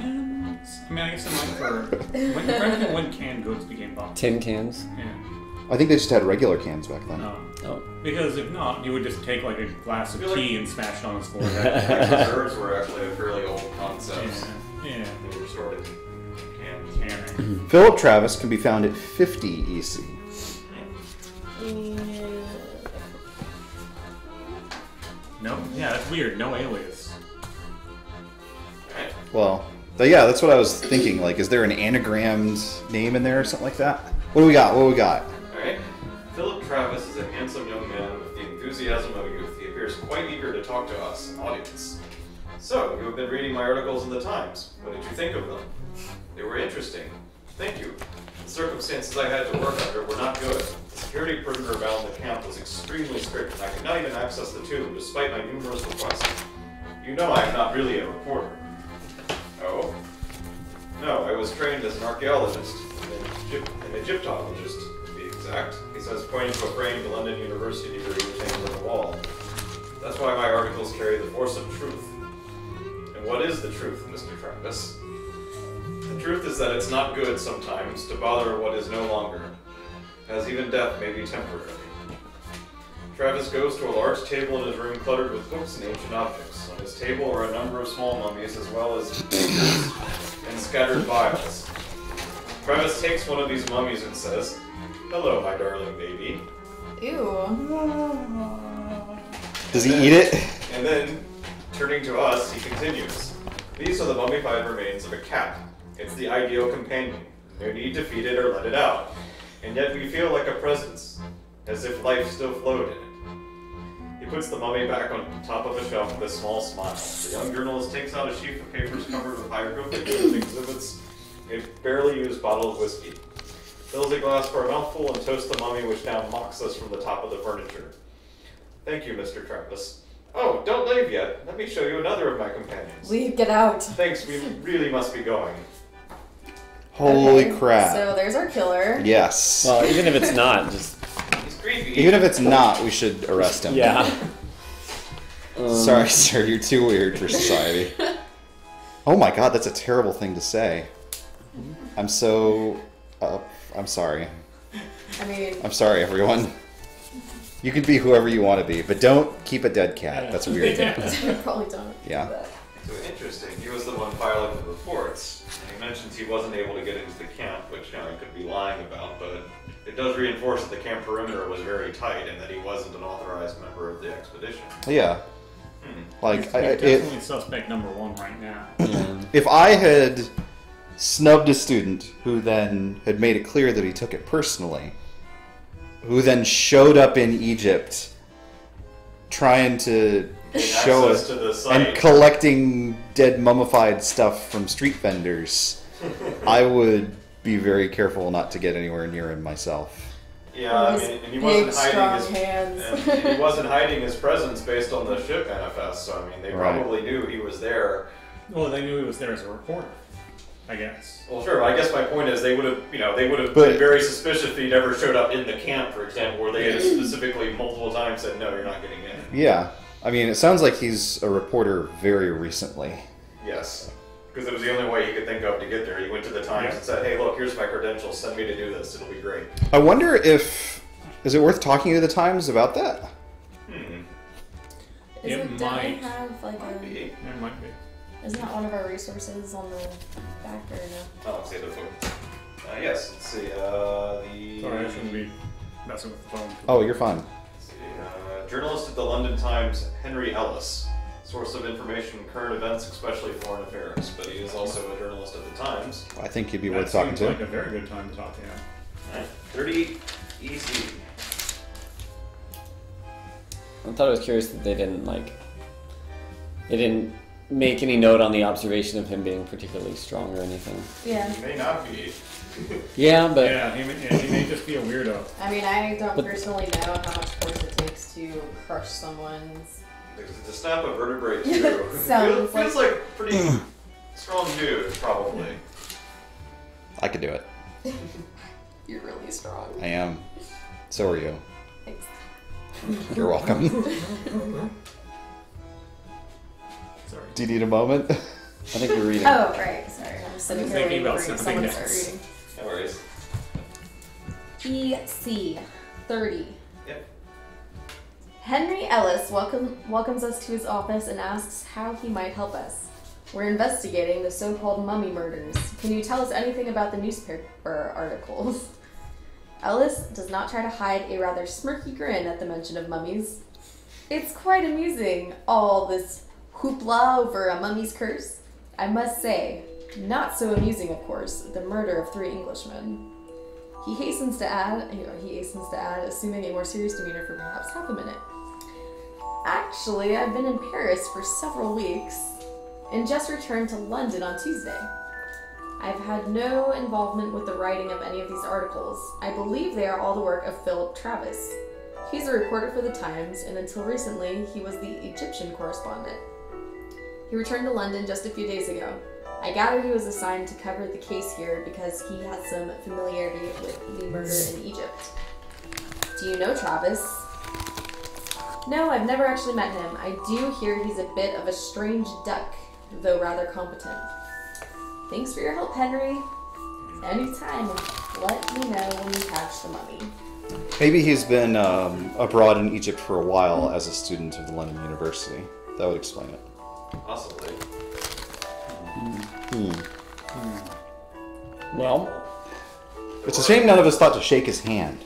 mean, I guess I'm like for when, when canned goods became popular. Tin cans. Yeah. I think they just had regular cans back then. No. Oh. Because if not, you would just take like a glass of tea like... and smash it on his forehead. Like reserves were actually a fairly old concept. Yeah. yeah. They were sort of canning. Philip Travis can be found at fifty E C. No? Yeah, that's weird. No alias. Well, yeah, that's what I was thinking. Like, is there an anagrammed name in there or something like that? What do we got? What do we got? Alright. Philip Travis is a handsome young man with the enthusiasm of youth. He appears quite eager to talk to us, an audience. So, you have been reading my articles in the Times. What did you think of them? They were interesting. Thank you. The circumstances I had to work under were not good. The security perimeter around the camp was extremely strict, and I could not even access the tomb despite my numerous requests. You know I am not really a reporter. Oh? No, I was trained as an archaeologist, an, Egypt an Egyptologist. Act. He says, pointing to a frame the London University degree which hangs on the wall. That's why my articles carry the force of truth. And what is the truth, Mister Travis? The truth is that it's not good sometimes to bother what is no longer, as even death may be temporary. Travis goes to a large table in his room cluttered with books and ancient objects. On his table are a number of small mummies as well as figures and scattered vials. Travis takes one of these mummies and says, "Hello, my darling baby." Ew. Does he then, eat it? And then, turning to us, he continues. These are the mummified remains of a cat. It's the ideal companion. No need to feed it or let it out. And yet we feel like a presence, as if life still flowed in it. He puts the mummy back on top of a shelf with a small smile. The young journalist takes out a sheaf of papers covered with hieroglyphics and exhibits a barely used bottle of whiskey. Fills a glass for a mouthful and toasts the mummy, which now mocks us from the top of the furniture. Thank you, Mister Travis. Oh, don't leave yet. Let me show you another of my companions. Leave, get out. Thanks, we really must be going. Holy okay. crap. So there's our killer. Yes. Well, even if it's not, just... He's creepy. Even if it's not, we should arrest him. Yeah. um... Sorry, sir, you're too weird for society. Oh my god, that's a terrible thing to say. I'm so... Uh, I'm sorry. I mean... I'm sorry, everyone. You can be whoever you want to be, but don't keep a dead cat. That's weird. Yeah. Probably don't. Yeah. So interesting. He was the one filing the reports. He mentions he wasn't able to get into the camp, which now he could be lying about, but it does reinforce that the camp perimeter was very tight and that he wasn't an authorized member of the expedition. Yeah. Hmm. Like, he's I, definitely it, suspect number one right now. If I had... snubbed a student who then had made it clear that he took it personally, who then showed up in Egypt trying to show us and collecting dead mummified stuff from street vendors. I would be very careful not to get anywhere near him myself. Yeah, I mean, and he wasn't hiding his hands. And he wasn't hiding his presence based on the ship manifest. So I mean, they right. probably knew he was there. Well, they knew he was there as a reporter, I guess. Well, sure. But I guess my point is, they would have, you know, they would have but, been very suspicious if he'd ever showed up in the camp, for example, where they had specifically multiple times said, "No, you're not getting in." Yeah, I mean, it sounds like he's a reporter very recently. Yes. Because it was the only way he could think of to get there. He went to the Times and said, hey, look, here's my credentials. Send me to do this. It'll be great. I wonder if... Is it worth talking to the Times about that? Hmm. Is it, it might. Have like might a, be. It might be. Isn't that one of our resources on the back or no? Oh, let's see the phone. Uh, yes, let's see. Uh, the... Sorry, I shouldn't be messing with the phone. Oh, you're fine. Let's see. Uh, journalist at the London Times, Henry Ellis. Source of information, current events, especially foreign affairs. But he is also a journalist at the Times. I think he'd be worth talking to. That seems like a very good time to talk to him. All right. thirty E C. I thought it was curious that they didn't, like... They didn't make any note on the observation of him being particularly strong or anything. Yeah. He may not be. Yeah, but... Yeah, he may, yeah, he may just be a weirdo. I mean, I don't but, personally know how much force it takes to crush someone's... To snap a vertebrae too. Sounds feels, feels like a pretty strong dude, probably. I could do it. You're really strong. I am. So are you. Thanks. You're welcome. Sorry. Do you need a moment? I think you're reading. Oh, right. Sorry. I'm sitting here thinking about something else. No worries. E C thirty. Yep. Henry Ellis welcome, welcomes us to his office and asks how he might help us. We're investigating the so-called mummy murders. Can you tell us anything about the newspaper articles? Ellis does not try to hide a rather smirky grin at the mention of mummies. It's quite amusing, all this hoopla over a mummy's curse. I must say, not so amusing, of course, the murder of three Englishmen. He hastens to add, he hastens to add, assuming a more serious demeanor for perhaps half a minute. Actually, I've been in Paris for several weeks and just returned to London on Tuesday. I've had no involvement with the writing of any of these articles. I believe they are all the work of Philip Travis. He's a reporter for the Times, and until recently, he was the Egyptian correspondent. He returned to London just a few days ago. I gather he was assigned to cover the case here because he has some familiarity with the murder in Egypt. Do you know Travis? No, I've never actually met him. I do hear he's a bit of a strange duck, though rather competent. Thanks for your help, Henry. Anytime. Let me know when you catch the mummy. Maybe he's been um, abroad in Egypt for a while mm-hmm. as a student of the London University. That would explain it. Possibly. Hmm. Hmm. Well, it's a shame none of us thought to shake his hand.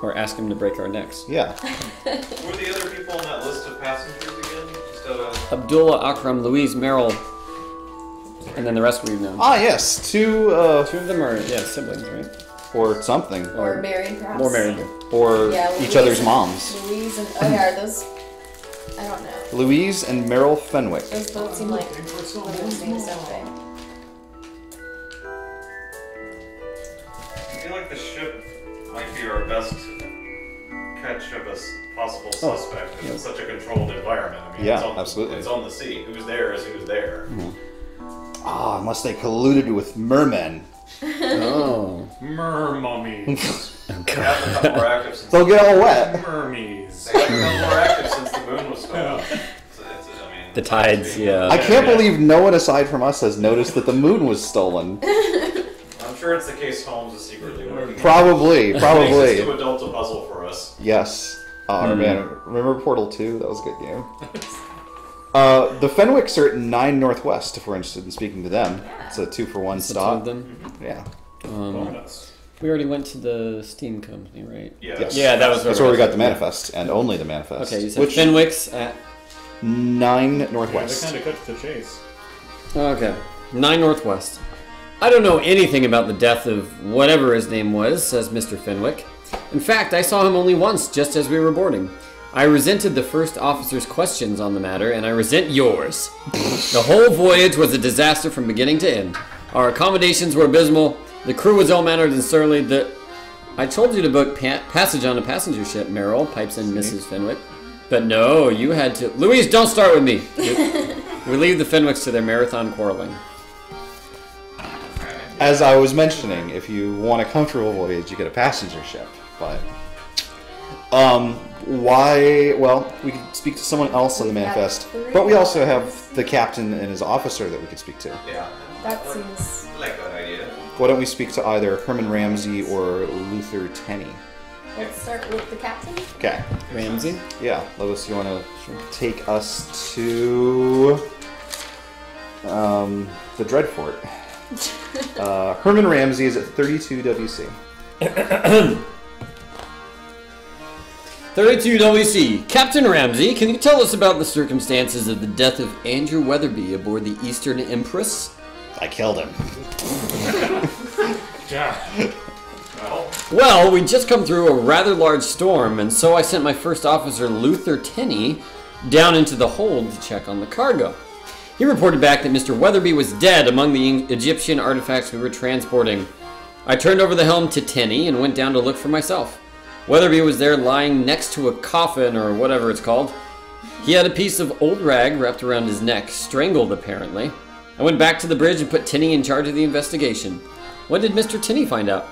Or ask him to break our necks. Yeah. Were the other people on that list of passengers again? Just a... Abdullah, Akram, Louise, Meryl, and then the rest we've known. Ah, yes. Two, uh, Two of them are yeah, siblings, right? Or something. Or, or married, perhaps. Or married. Or yeah, each other's moms. Louise and... Oh, yeah, are those... I don't know. Louise and Meryl Fenwick. Those both seem like women's names, don't they? I feel like the ship might be our best catch of a possible suspect. Oh, yeah. It's such a controlled environment. I mean, yeah, it's on, absolutely. It's on the sea. Who's there is who's there. Mm-hmm. Ah, unless they colluded with mermen. Oh. Mer-mummies. Oh, they have become more active since They'll get all wet. Mermies. They have become more active since the moon was full. So I mean, the tides, yeah. I can't yeah, believe yeah. no one aside from us has noticed that the moon was stolen. I'm sure it's the case Holmes is secretly working. Probably, out. probably. It's too adult a puzzle for us. Yes. Oh, mm. man. Remember Portal two? That was a good game. Uh, the Fenwicks are at nine Northwest, if we're interested in speaking to them. Yeah. It's a two-for-one stop. Two of them? Yeah. Um, Bonus. We already went to the steam company, right? Yes. Yeah, that was That's where we got the manifest, and only the manifest. Okay, you said Fenwick's at... nine Northwest. Yeah, they kind of cut to the chase. Okay. nine Northwest. I don't know anything about the death of whatever his name was, says Mister Fenwick. In fact, I saw him only once, just as we were boarding. I resented the first officer's questions on the matter, and I resent yours. The whole voyage was a disaster from beginning to end. Our accommodations were abysmal. The crew was ill-mannered and surly. The I told you to book pa passage on a passenger ship, Meryl, pipes in Missus Fenwick. But no, you had to... Louise, don't start with me. We leave the Fenwicks to their marathon quarreling. As I was mentioning, if you want a comfortable voyage, you get a passenger ship. But... Um, why... Well, we could speak to someone else on the manifest. But we also have the captain and his officer that we could speak to. Yeah. That seems... I like that idea. Why don't we speak to either Herman Ramsey or Luther Tenney? Let's start with the captain. Okay. Ramsey? Yeah. Lois, you want to take us to um, the Dreadfort? uh, Herman Ramsey is at thirty-two W C. thirty-two W C. Captain Ramsey, can you tell us about the circumstances of the death of Andrew Weatherby aboard the Eastern Empress? I killed him. Yeah. Well. well, we just come through a rather large storm, and so I sent my first officer, Luther Tenney, down into the hold to check on the cargo. He reported back that Mister Weatherby was dead among the Egyptian artifacts we were transporting. I turned over the helm to Tenney and went down to look for myself. Weatherby was there lying next to a coffin or whatever it's called. He had a piece of old rag wrapped around his neck, strangled apparently. I went back to the bridge and put Tenney in charge of the investigation. When did Mister Tenney find out?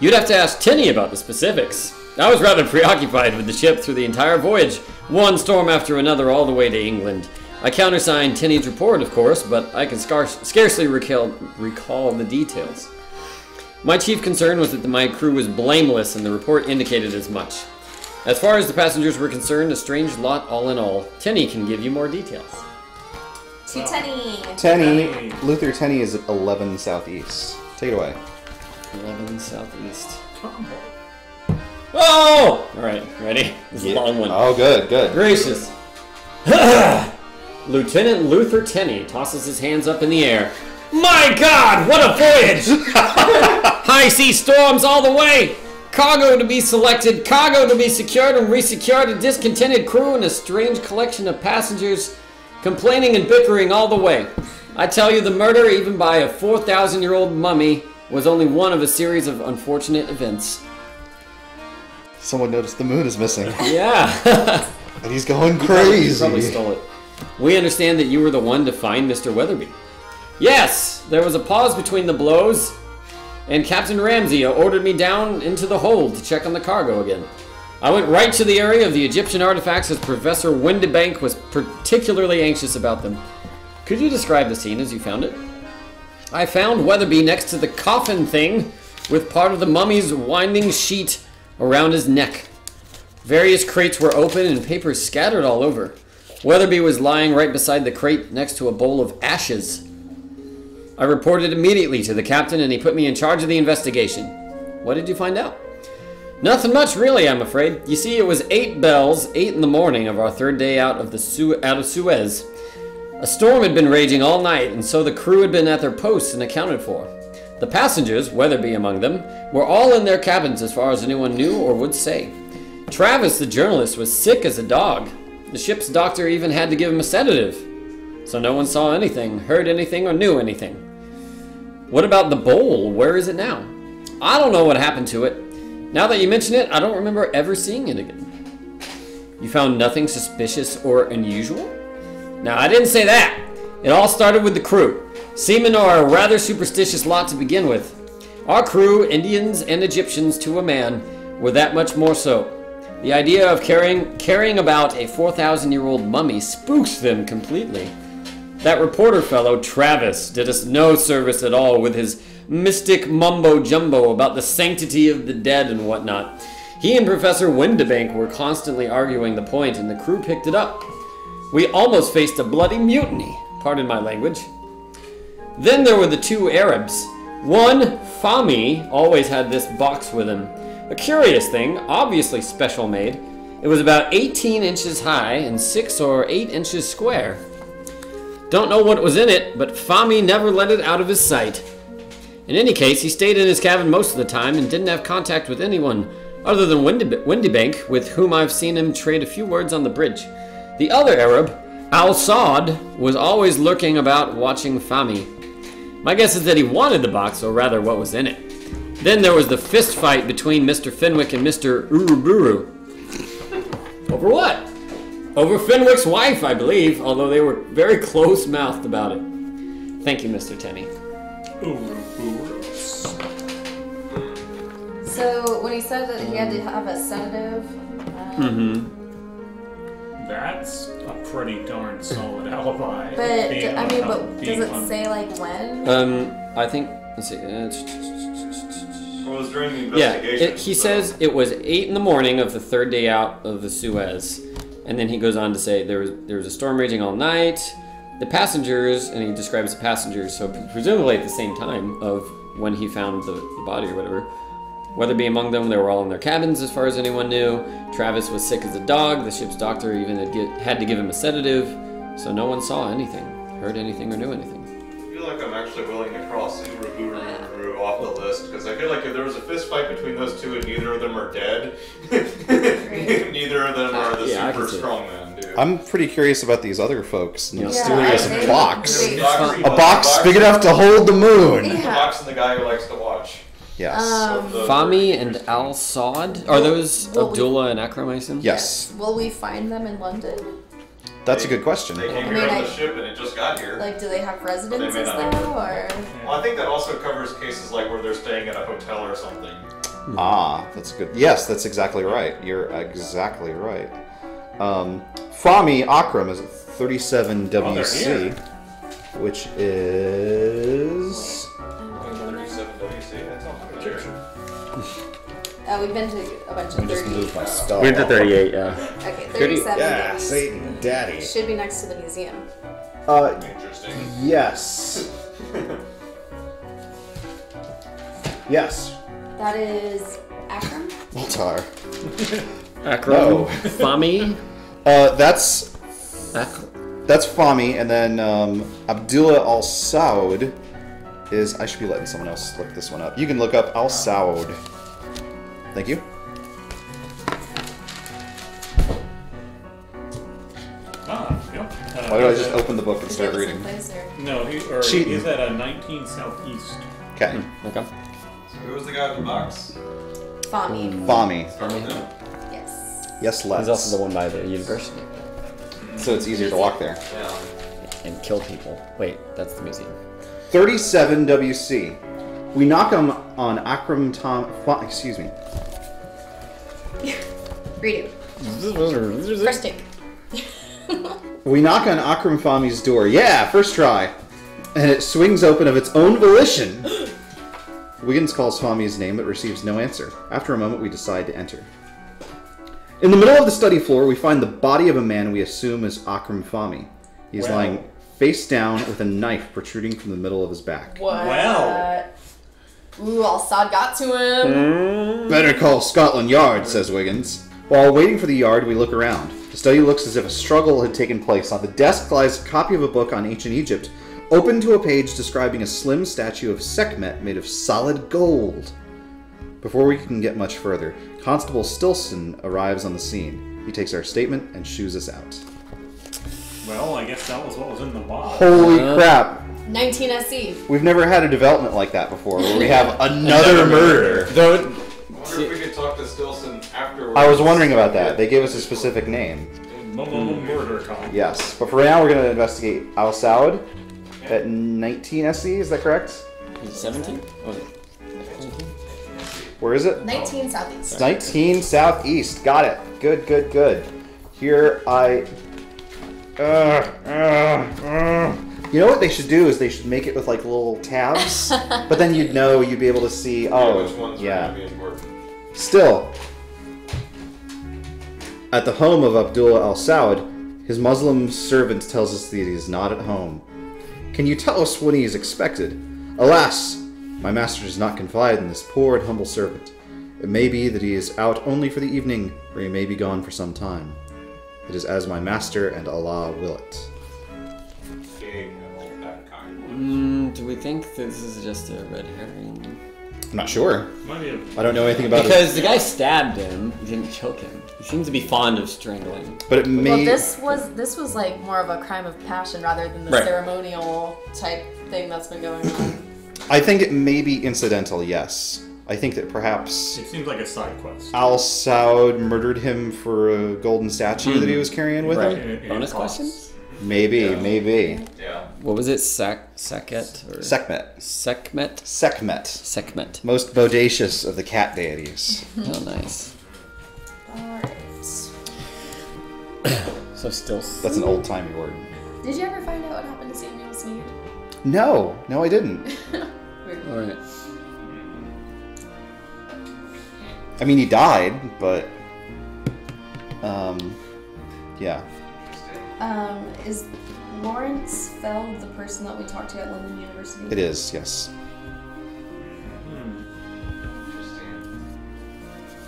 You'd have to ask Tenney about the specifics. I was rather preoccupied with the ship through the entire voyage, one storm after another all the way to England. I countersigned Tenney's report, of course, but I can scarcely recall the details. My chief concern was that my crew was blameless, and the report indicated as much. As far as the passengers were concerned, a strange lot all in all. Tenney can give you more details. To Tenney. Tenney. Luther Tenney is at eleven southeast. Take it away. eleven southeast. Oh! Alright, ready? This is yeah. a long one. Oh, good, good. Gracious. Lieutenant Luther Tenney tosses his hands up in the air. My God, what a voyage! High sea storms all the way! Cargo to be selected, cargo to be secured and resecured, a discontented crew and a strange collection of passengers. Complaining and bickering all the way. I tell you, the murder, even by a four thousand year old mummy, was only one of a series of unfortunate events. Someone noticed the moon is missing. Yeah. And he's going crazy. He probably, he probably stole it. We understand that you were the one to find Mister Weatherby. Yes, there was a pause between the blows, and Captain Ramsey ordered me down into the hold to check on the cargo again. I went right to the area of the Egyptian artifacts as Professor Windibank was particularly anxious about them. Could you describe the scene as you found it? I found Weatherby next to the coffin thing with part of the mummy's winding sheet around his neck. Various crates were open and papers scattered all over. Weatherby was lying right beside the crate next to a bowl of ashes. I reported immediately to the captain and he put me in charge of the investigation. What did you find out? Nothing much, really, I'm afraid. You see, it was eight bells, eight in the morning of our third day out of the Su out of Suez. A storm had been raging all night, and so the crew had been at their posts and accounted for. The passengers, Weatherby among them, were all in their cabins as far as anyone knew or would say. Travis, the journalist, was sick as a dog. The ship's doctor even had to give him a sedative. So no one saw anything, heard anything, or knew anything. What about the bowl? Where is it now? I don't know what happened to it. Now that you mention it, I don't remember ever seeing it again. You found nothing suspicious or unusual? Now, I didn't say that. It all started with the crew. Seamen are a rather superstitious lot to begin with. Our crew, Indians and Egyptians to a man, were that much more so. The idea of carrying, carrying about a four thousand year old mummy spooks them completely. That reporter fellow, Travis, did us no service at all with his mystic mumbo-jumbo about the sanctity of the dead and whatnot. He and Professor Windibank were constantly arguing the point, and the crew picked it up. We almost faced a bloody mutiny, pardon my language. Then there were the two Arabs. One, Fahmy, always had this box with him. A curious thing, obviously special made. It was about eighteen inches high and six or eight inches square. Don't know what was in it, but Fahmy never let it out of his sight. In any case, he stayed in his cabin most of the time and didn't have contact with anyone other than Windibank, with whom I've seen him trade a few words on the bridge. The other Arab, Al Saud, was always lurking about watching Fahmy. My guess is that he wanted the box, or rather what was in it. Then there was the fist fight between Mister Fenwick and Mister Uruburu. Over what? Over Fenwick's wife, I believe, although they were very close-mouthed about it. Thank you, Mister Tenney. So, when he said that he had to have a sedative... Um, mm-hmm. That's a pretty darn solid alibi. But, do, I mean, but does it on. say, like, when? Um, I think... Let's see. Well, it was during the investigation. Yeah, it, he so. says it was eight in the morning of the third day out of the Suez. And then he goes on to say there was, there was a storm raging all night. The passengers, and he describes the passengers, so presumably at the same time of when he found the, the body or whatever. Weatherby among them, they were all in their cabins as far as anyone knew. Travis was sick as a dog. The ship's doctor even had, get, had to give him a sedative. So no one saw anything, heard anything, or knew anything. I feel like I'm actually willing to cross Uruburu off the list, because I feel like if there was a fist fight between those two and neither of them are dead, neither of them are the yeah, super strong men. I'm pretty curious about these other folks. Yeah. Mysterious yeah. box. A box big enough to hold the moon. Yeah. The box and the guy who likes to watch. Yes. Um, Fahmy and Al Saud. Are those Abdullah we, and Akram, I assume? Yes. Will we find them in London? That's they, a good question. They came I here mean, on the I, ship and it just got here. Like, do they have residences they now? Or? Well, I think that also covers cases like where they're staying at a hotel or something. Hmm. Ah, that's good. Yes, that's exactly right. You're exactly right. Um, Fahmy Akram is at thirty-seven W C, oh, which is... thirty-seven W C, that's all I'm Egyptian. Uh, we've been to a bunch of thirty-eight. We went to thirty-eight, yeah. Okay, thirty-seven. Yeah, W C. Satan, Daddy. Should be next to the museum. Uh, Interesting. Yes. Yes. That is Akram? Baltar. Akram? No. Fahmy? Uh, that's that's Fahmy, and then um, Abdullah Al Saud is. I should be letting someone else look this one up. You can look up Al Saud. Thank you. Ah, yep. Uh, Why did I just open the book and start reading? No, he, or he's at a nineteen southeast. Okay. Hmm. Okay. So who was the guy in the box? Fahmy. Fahmy. Fahmy. Yes, Les. He's also the one by the university. So it's easier to walk there. Yeah. And kill people. Wait, that's the museum. thirty-seven W C. We knock him on Akram Tom... Excuse me. Read it. First take. We knock on Akram Fahmy's door. Yeah, first try. And it swings open of its own volition. Wiggins calls Fahmy's name but receives no answer. After a moment, we decide to enter. In the middle of the study floor, we find the body of a man we assume is Akram Fahmy. He's well. lying face down with a knife protruding from the middle of his back. What? Well. Ooh, Al Saud got to him. Better call Scotland Yard, says Wiggins. While waiting for the yard, we look around. The study looks as if a struggle had taken place. On the desk lies a copy of a book on ancient Egypt, open to a page describing a slim statue of Sekhmet made of solid gold. Before we can get much further, Constable Stilson arrives on the scene. He takes our statement and shoos us out. Well, I guess that was what was in the box. Holy uh, crap! nineteen S E. We've never had a development like that before, where we have another murder. Though, I wonder if we could talk to Stilson afterwards. I was wondering about that. They gave us a specific name. Murder. Yes, but for now we're going to investigate Al Saud at nineteen S E. Is that correct? Is it seventeen? Oh, okay. Where is it? nineteen Southeast. nineteen Southeast. Got it. Good, good, good. Here I... Uh, uh, uh. You know what they should do is they should make it with like little tabs, but then you'd know, you'd be able to see, oh, yeah. Which ones yeah. Are going to be important. Still, at the home of Abdullah Al Saud, his Muslim servant tells us that he is not at home. Can you tell us when he is expected? Alas! My master does not confide in this poor and humble servant. It may be that he is out only for the evening, or he may be gone for some time. It is as my master and Allah will it. Mm, do we think that this is just a red herring? I'm not sure. Might be a... I don't know anything about it. Because the guy stabbed him, he didn't choke him. He seems to be fond of strangling. But it may... Well, this was, this was like more of a crime of passion rather than the right. ceremonial type thing that's been going on. I think it may be incidental, yes. I think that perhaps... It seems like a side quest. Al Saud murdered him for a golden statue mm-hmm. that he was carrying with right. him. And, and bonus questions? Maybe, yeah. maybe. Yeah. What was it? Sek Seket? Or? Sekhmet. Sekhmet? Sekhmet. Sekhmet. Most bodacious of the cat deities. Oh, nice. Alright. So still... That's an old-timey word. Did you ever find out what happened to Samuel Sneed? No. No, I didn't. Alright. I mean, he died, but, um, yeah. Um, is Lawrence Feld the person that we talked to at London University? It is, yes. Hmm.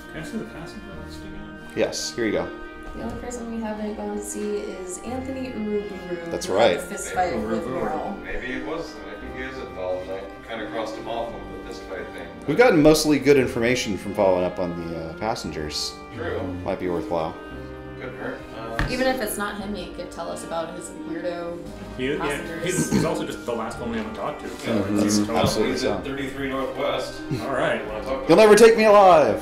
Interesting. Can I see the passenger list again? Yes, here you go. The only person we haven't gone to see is Anthony Uruburu. That's right. The fist fight with Meryl. Maybe it was. Maybe he is involved. I kind of crossed him off on the fist fight thing. We've gotten mostly good information from following up on the uh, passengers. True. Might be worthwhile. Good work. Uh, Even if it's not him, he could tell us about his weirdo he, passengers. Yeah, he's, he's also just the last one we haven't talked to. So mm -hmm. he's absolutely he's so. At thirty-three Northwest. All right. You want to talk to You'll him? Never take me alive.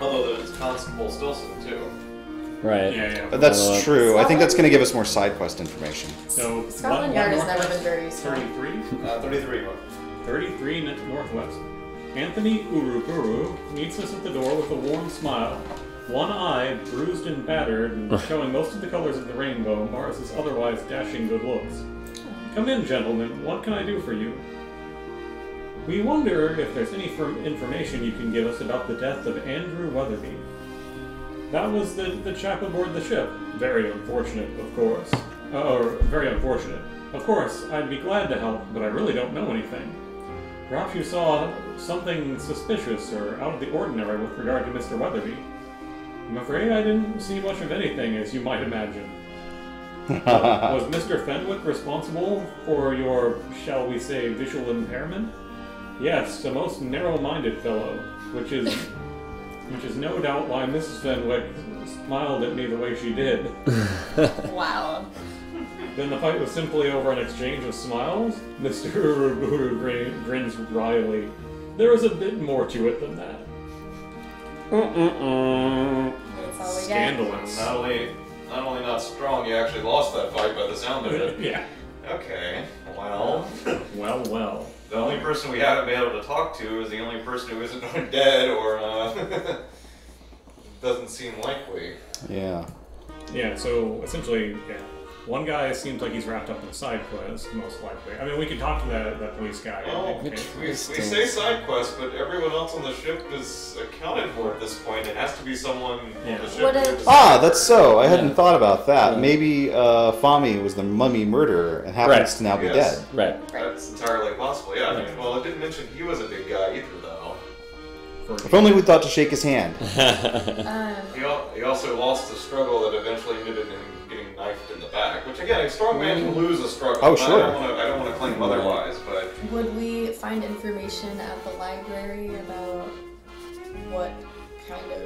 Although there's Constable Stilson too. Right. Yeah, yeah. But that's uh, true. Scotland? I think that's going to give us more side quest information. So Scotland Yard has never been very useful. Thirty-three. Uh, thirty-three. What? Thirty-three Northwest. Anthony Uruburu meets us at the door with a warm smile. One eye, bruised and battered, and showing most of the colors of the rainbow, Mars is otherwise dashing good looks. Come in, gentlemen. What can I do for you? We wonder if there's any information you can give us about the death of Andrew Weatherby. That was the, the chap aboard the ship. Very unfortunate, of course. Uh, or, very unfortunate. Of course, I'd be glad to help, but I really don't know anything. Perhaps you saw something suspicious or out of the ordinary with regard to Mister Weatherby. I'm afraid I didn't see much of anything, as you might imagine. uh, was Mister Fenwick responsible for your, shall we say, visual impairment? Yes, a most narrow-minded fellow, which is, which is no doubt why Missus Fenwick smiled at me the way she did. Wow. Then the fight was simply over an exchange of smiles. Mister Uruburu grin grins wryly. There is a bit more to it than that. Mm-mm-mm. Scandalous. Not only, not only not strong, you actually lost that fight by the sound of it. Yeah. Okay. Well. Well, well. The only person we haven't been able to talk to is the only person who isn't dead or uh, doesn't seem likely. Yeah. Yeah. So essentially, yeah. One guy seems like he's wrapped up in a side quest, most likely. I mean, we can talk to that, that police guy. Well, we, we say side quest, but everyone else on the ship is accounted for at this point. It has to be someone yeah. on the ship. If, ah, that's so. I yeah. hadn't thought about that. Yeah. Maybe uh, Fahmy was the mummy murderer and happens right. to now be yes. dead. Right. That's entirely possible, yeah. Right. I mean, well, it didn't mention he was a big guy either, though. If only we thought to shake his hand. um, he, al he also lost the struggle that eventually ended in him getting knifed in the back. Which again, a strong man can lose a struggle. Oh, sure. I don't want to claim otherwise, but... Would we find information at the library about what kind of...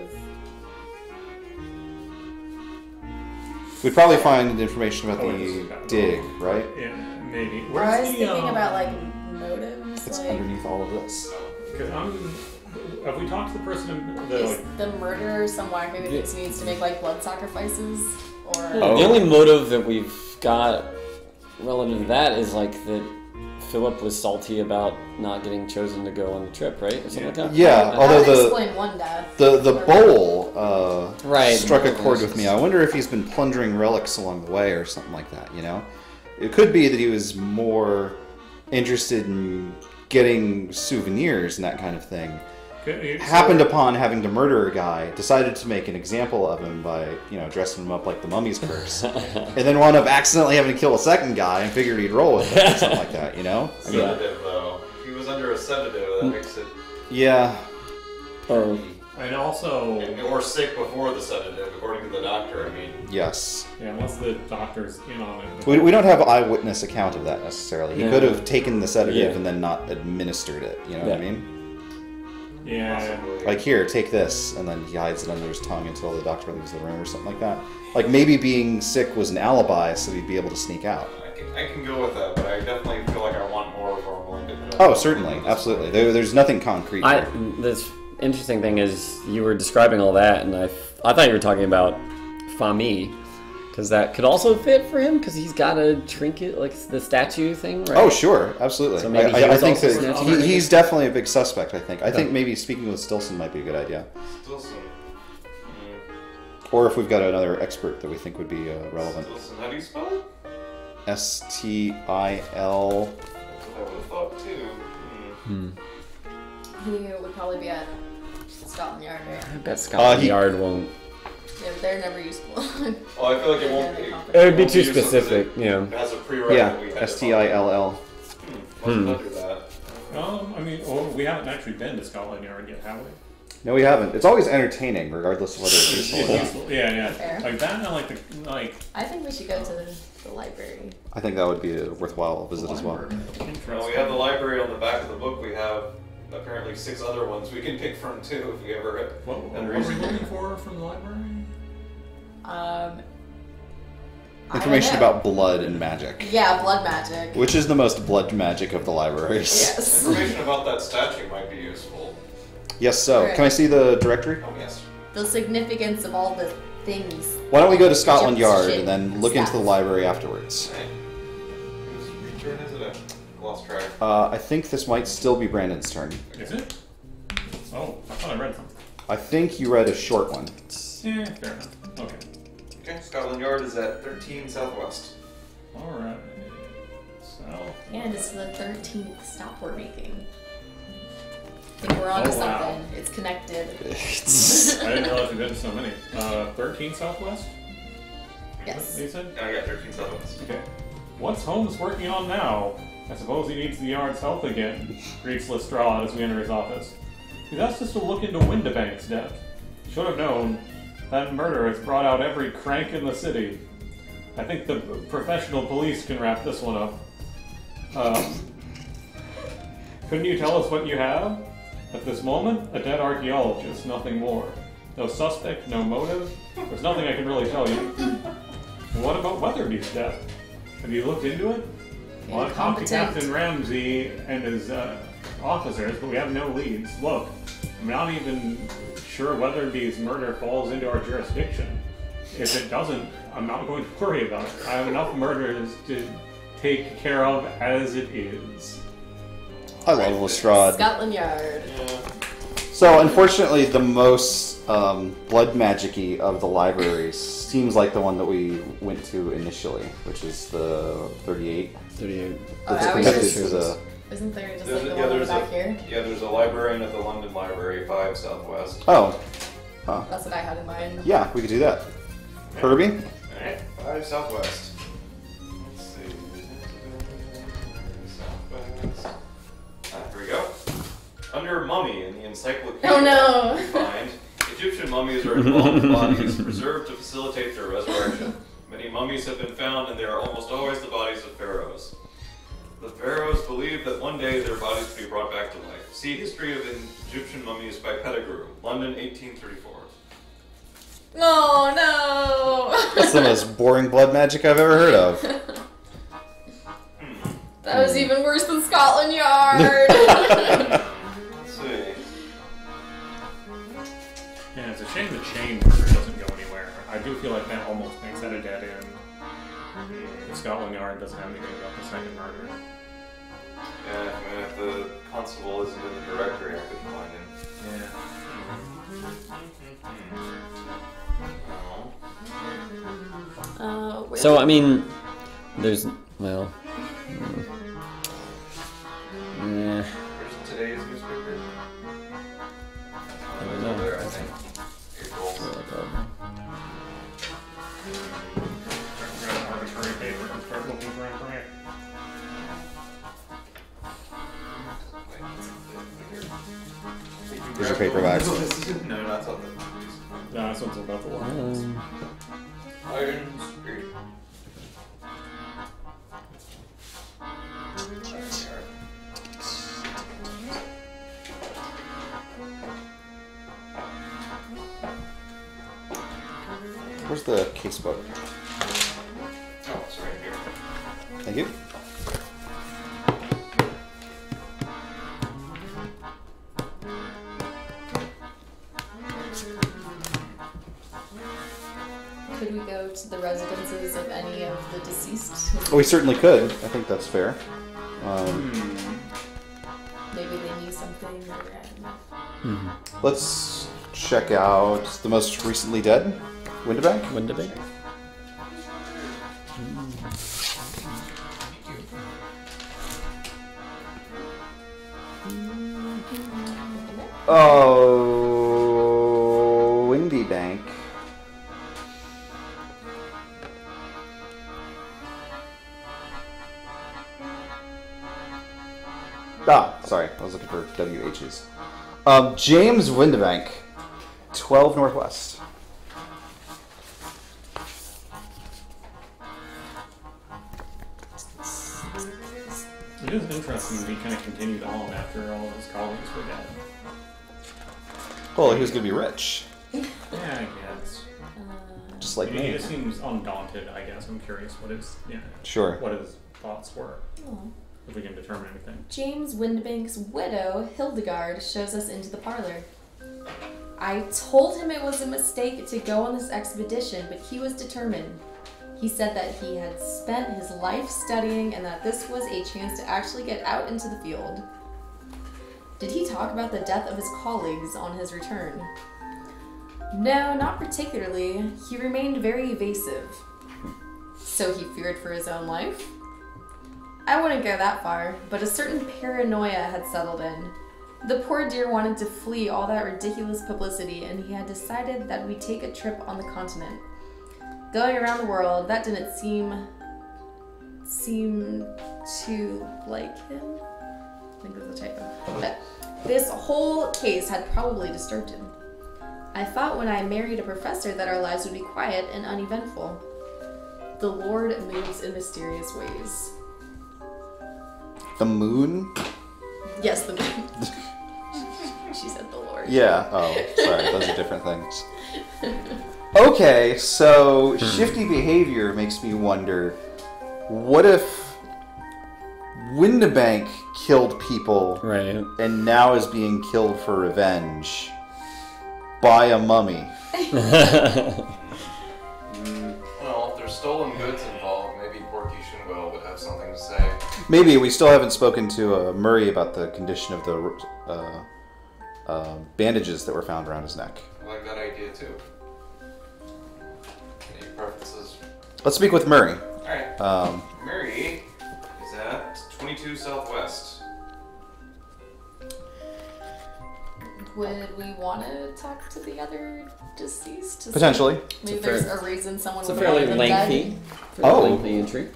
We'd probably find information about oh, the dig, right? Yeah, maybe. Where's I was the, thinking um... about, like, motives. It's like... underneath all of this. Because I'm... Have we talked to the person? The, Is like, the murderer some wacko who yeah. needs to make like blood sacrifices? Or oh. the only motive that we've got relative to that is like that Philip was salty about not getting chosen to go on the trip, right? Or something yeah. like that. Yeah. Right. Although that would explain one death. The the bowl uh, right. struck a chord with me. I wonder if he's been plundering relics along the way or something like that. You know, it could be that he was more interested in getting souvenirs and that kind of thing. Happened upon having to murder a guy, decided to make an example of him by, you know, dressing him up like the mummy's curse, and then wound up accidentally having to kill a second guy and figured he'd roll with it or something like that, you know? I mean, sedative, though. If he was under a sedative, that makes it... Yeah. Or And also... And, or sick before the sedative, according to the doctor, I mean. Yes. Yeah, unless the doctor's in on it. We, we don't have an eyewitness account of that, necessarily. He yeah. could have taken the sedative yeah. and then not administered it, you know yeah. what I mean? Yeah. Possibly. Like, here, take this, and then he hides it under his tongue until the doctor leaves the room or something like that. Like, maybe being sick was an alibi, so he'd be able to sneak out. I can, I can go with that, but I definitely feel like I want more of our blended... Oh, certainly, absolutely. There, there's nothing concrete I, here. There's... Interesting thing is you were describing all that, and I, I thought you were talking about Fahmy, because that could also fit for him, because he's got a trinket, like the statue thing, right? Oh, sure, absolutely. So maybe I, I think that he, he's definitely a big suspect. I think. I yeah. think maybe speaking with Stilson might be a good idea. Stilson. Mm. Or if we've got another expert that we think would be uh, relevant. Stilson. How do you spell it? S T I L. That's what I would have thought too. Hmm. He would probably be at Scotland Yard, right? I bet Scotland uh, he, Yard won't. Yeah, but they're never useful. Oh, I feel like it won't be. It, it would be too specific, yeah. It has a prerequisite. Yeah, S T I L L. Hmm. Under that. Um, I mean, well, we haven't actually been to Scotland Yard yet, have we? No, we haven't. It's always entertaining, regardless of whether it's useful or not. Yeah, yeah. Fair. Like that, and like the like. I think we should go to the, the library. I think that would be a worthwhile visit as well. Well, we have the library on the back of the book. We have. Apparently six other ones we can pick from too if we ever. What, what were we looking for from the library? Um, Information about blood and magic. Yeah, blood magic. Which is the most blood magic of the libraries. Yes. Information about that statue might be useful. Yes, so. Right. Can I see the directory? Oh, yes. The significance of all the things. Why don't we go to Scotland Yard and then look into the library afterwards? Okay. Whose turn is it at? Lost track. Uh, I think this might still be Brandon's turn. Is it? Oh, I thought I read something. I think you read a short one. Yeah, fair enough. Okay. Okay, Scotland Yard is at thirteen Southwest. Alright. South. And it's the thirteenth stop we're making. I think we're on oh, to wow. something. It's connected. I didn't realize we've been to so many. Uh, thirteen Southwest? Yes. You said? Oh, yeah, thirteen Southwest. Okay. What's Holmes working on now? I suppose he needs the Yard's help again, greets Lestrade as we enter his office. He's asked us to look into Windibank's death. Should have known. That murder has brought out every crank in the city. I think the professional police can wrap this one up. Uh, couldn't you tell us what you have? At this moment, a dead archaeologist, nothing more. No suspect, no motive. There's nothing I can really tell you. And what about Weatherby's death? Have you looked into it? Well, I've talked to Captain Ramsey and his uh, officers, but we have no leads. Look, I'm not even sure whether Weatherby's murder falls into our jurisdiction. If it doesn't, I'm not going to worry about it. I have enough murders to take care of as it is. I love Lestrade. Scotland Yard. Yeah. So, unfortunately, the most um, blood magic-y of the libraries seems like the one that we went to initially, which is the thirty-eight. thirty-eight. Oh, I was just, to the, isn't there just like the yeah, one back a, here? Yeah, there's a librarian at the London Library, five Southwest. Oh. Huh. That's what I had in mind. Yeah, we could do that. Okay. Kirby? All right. five Southwest. Let's see. Southwest. Ah, here we go. Under mummy in the encyclopedia, oh, no. we find Egyptian mummies are involved bodies preserved to facilitate their resurrection. Many mummies have been found, and they are almost always the bodies of pharaohs. The pharaohs believed that one day their bodies would be brought back to life. See History of Egyptian Mummies by Pettigrew, London, eighteen thirty-four. Oh, no! That's the most boring blood magic I've ever heard of. That was even worse than Scotland Yard! Let's see. Yeah, it's a shame the chain murder doesn't go anywhere. I do feel like that almost makes that a dead end. Mm-hmm. Scotland Yard doesn't have anything about the second murder. Yeah, I mean, if the constable isn't in the directory, I couldn't find him. Yeah. Mm-hmm. uh, wait. So, I mean, there's. Well. Yeah. Where's today's newspaper? I don't know. I think. There's your paperbacks. No, no, It's about the lions. Um, Lions. Where's the casebook? Oh, it's right here. Thank you. Could we go to the residences of any of the deceased? Oh, we certainly could. I think that's fair. Um, hmm. Maybe they knew something. Or mm-hmm. Let's check out the most recently dead. Windibank? Windibank. Oh, Windibank. Ah, sorry, I was looking for W H's. Um, James Windibank, twelve Northwest. It is interesting that he kind of continued on after all of his colleagues were dead. Well, he was going to be rich. Yeah, I guess. Uh, Just like me. He just seems undaunted, I guess. I'm curious what his, you know, sure. what his thoughts were, oh. if we can determine anything. James Windibank's widow, Hildegard, shows us into the parlor. I told him it was a mistake to go on this expedition, but he was determined. He said that he had spent his life studying and that this was a chance to actually get out into the field. Did he talk about the death of his colleagues on his return? No, not particularly. He remained very evasive. So he feared for his own life? I wouldn't go that far, but a certain paranoia had settled in. The poor dear wanted to flee all that ridiculous publicity, and he had decided that we'd take a trip on the continent. Going around the world, that didn't seem, seem to like him. I think that's a typo. But this whole case had probably disturbed him. I thought when I married a professor that our lives would be quiet and uneventful. The Lord moves in mysterious ways. The moon? Yes, the moon. She said the Lord. Yeah, oh, sorry, those are different things. Okay, so shifty behavior makes me wonder, what if Windibank killed people right. and now is being killed for revenge by a mummy? Well, if there's stolen goods involved, maybe Porky Shinwell would have something to say. Maybe. We still haven't spoken to uh, Murray about the condition of the uh, uh, bandages that were found around his neck. I like that idea, too. Preferences. Let's speak with Murray. Alright. Um, Murray is at twenty-two Southwest. Would we want to talk to the other deceased? To Potentially. Maybe it's there's a, fair, a reason someone would have been lengthy, fairly oh. lengthy entry.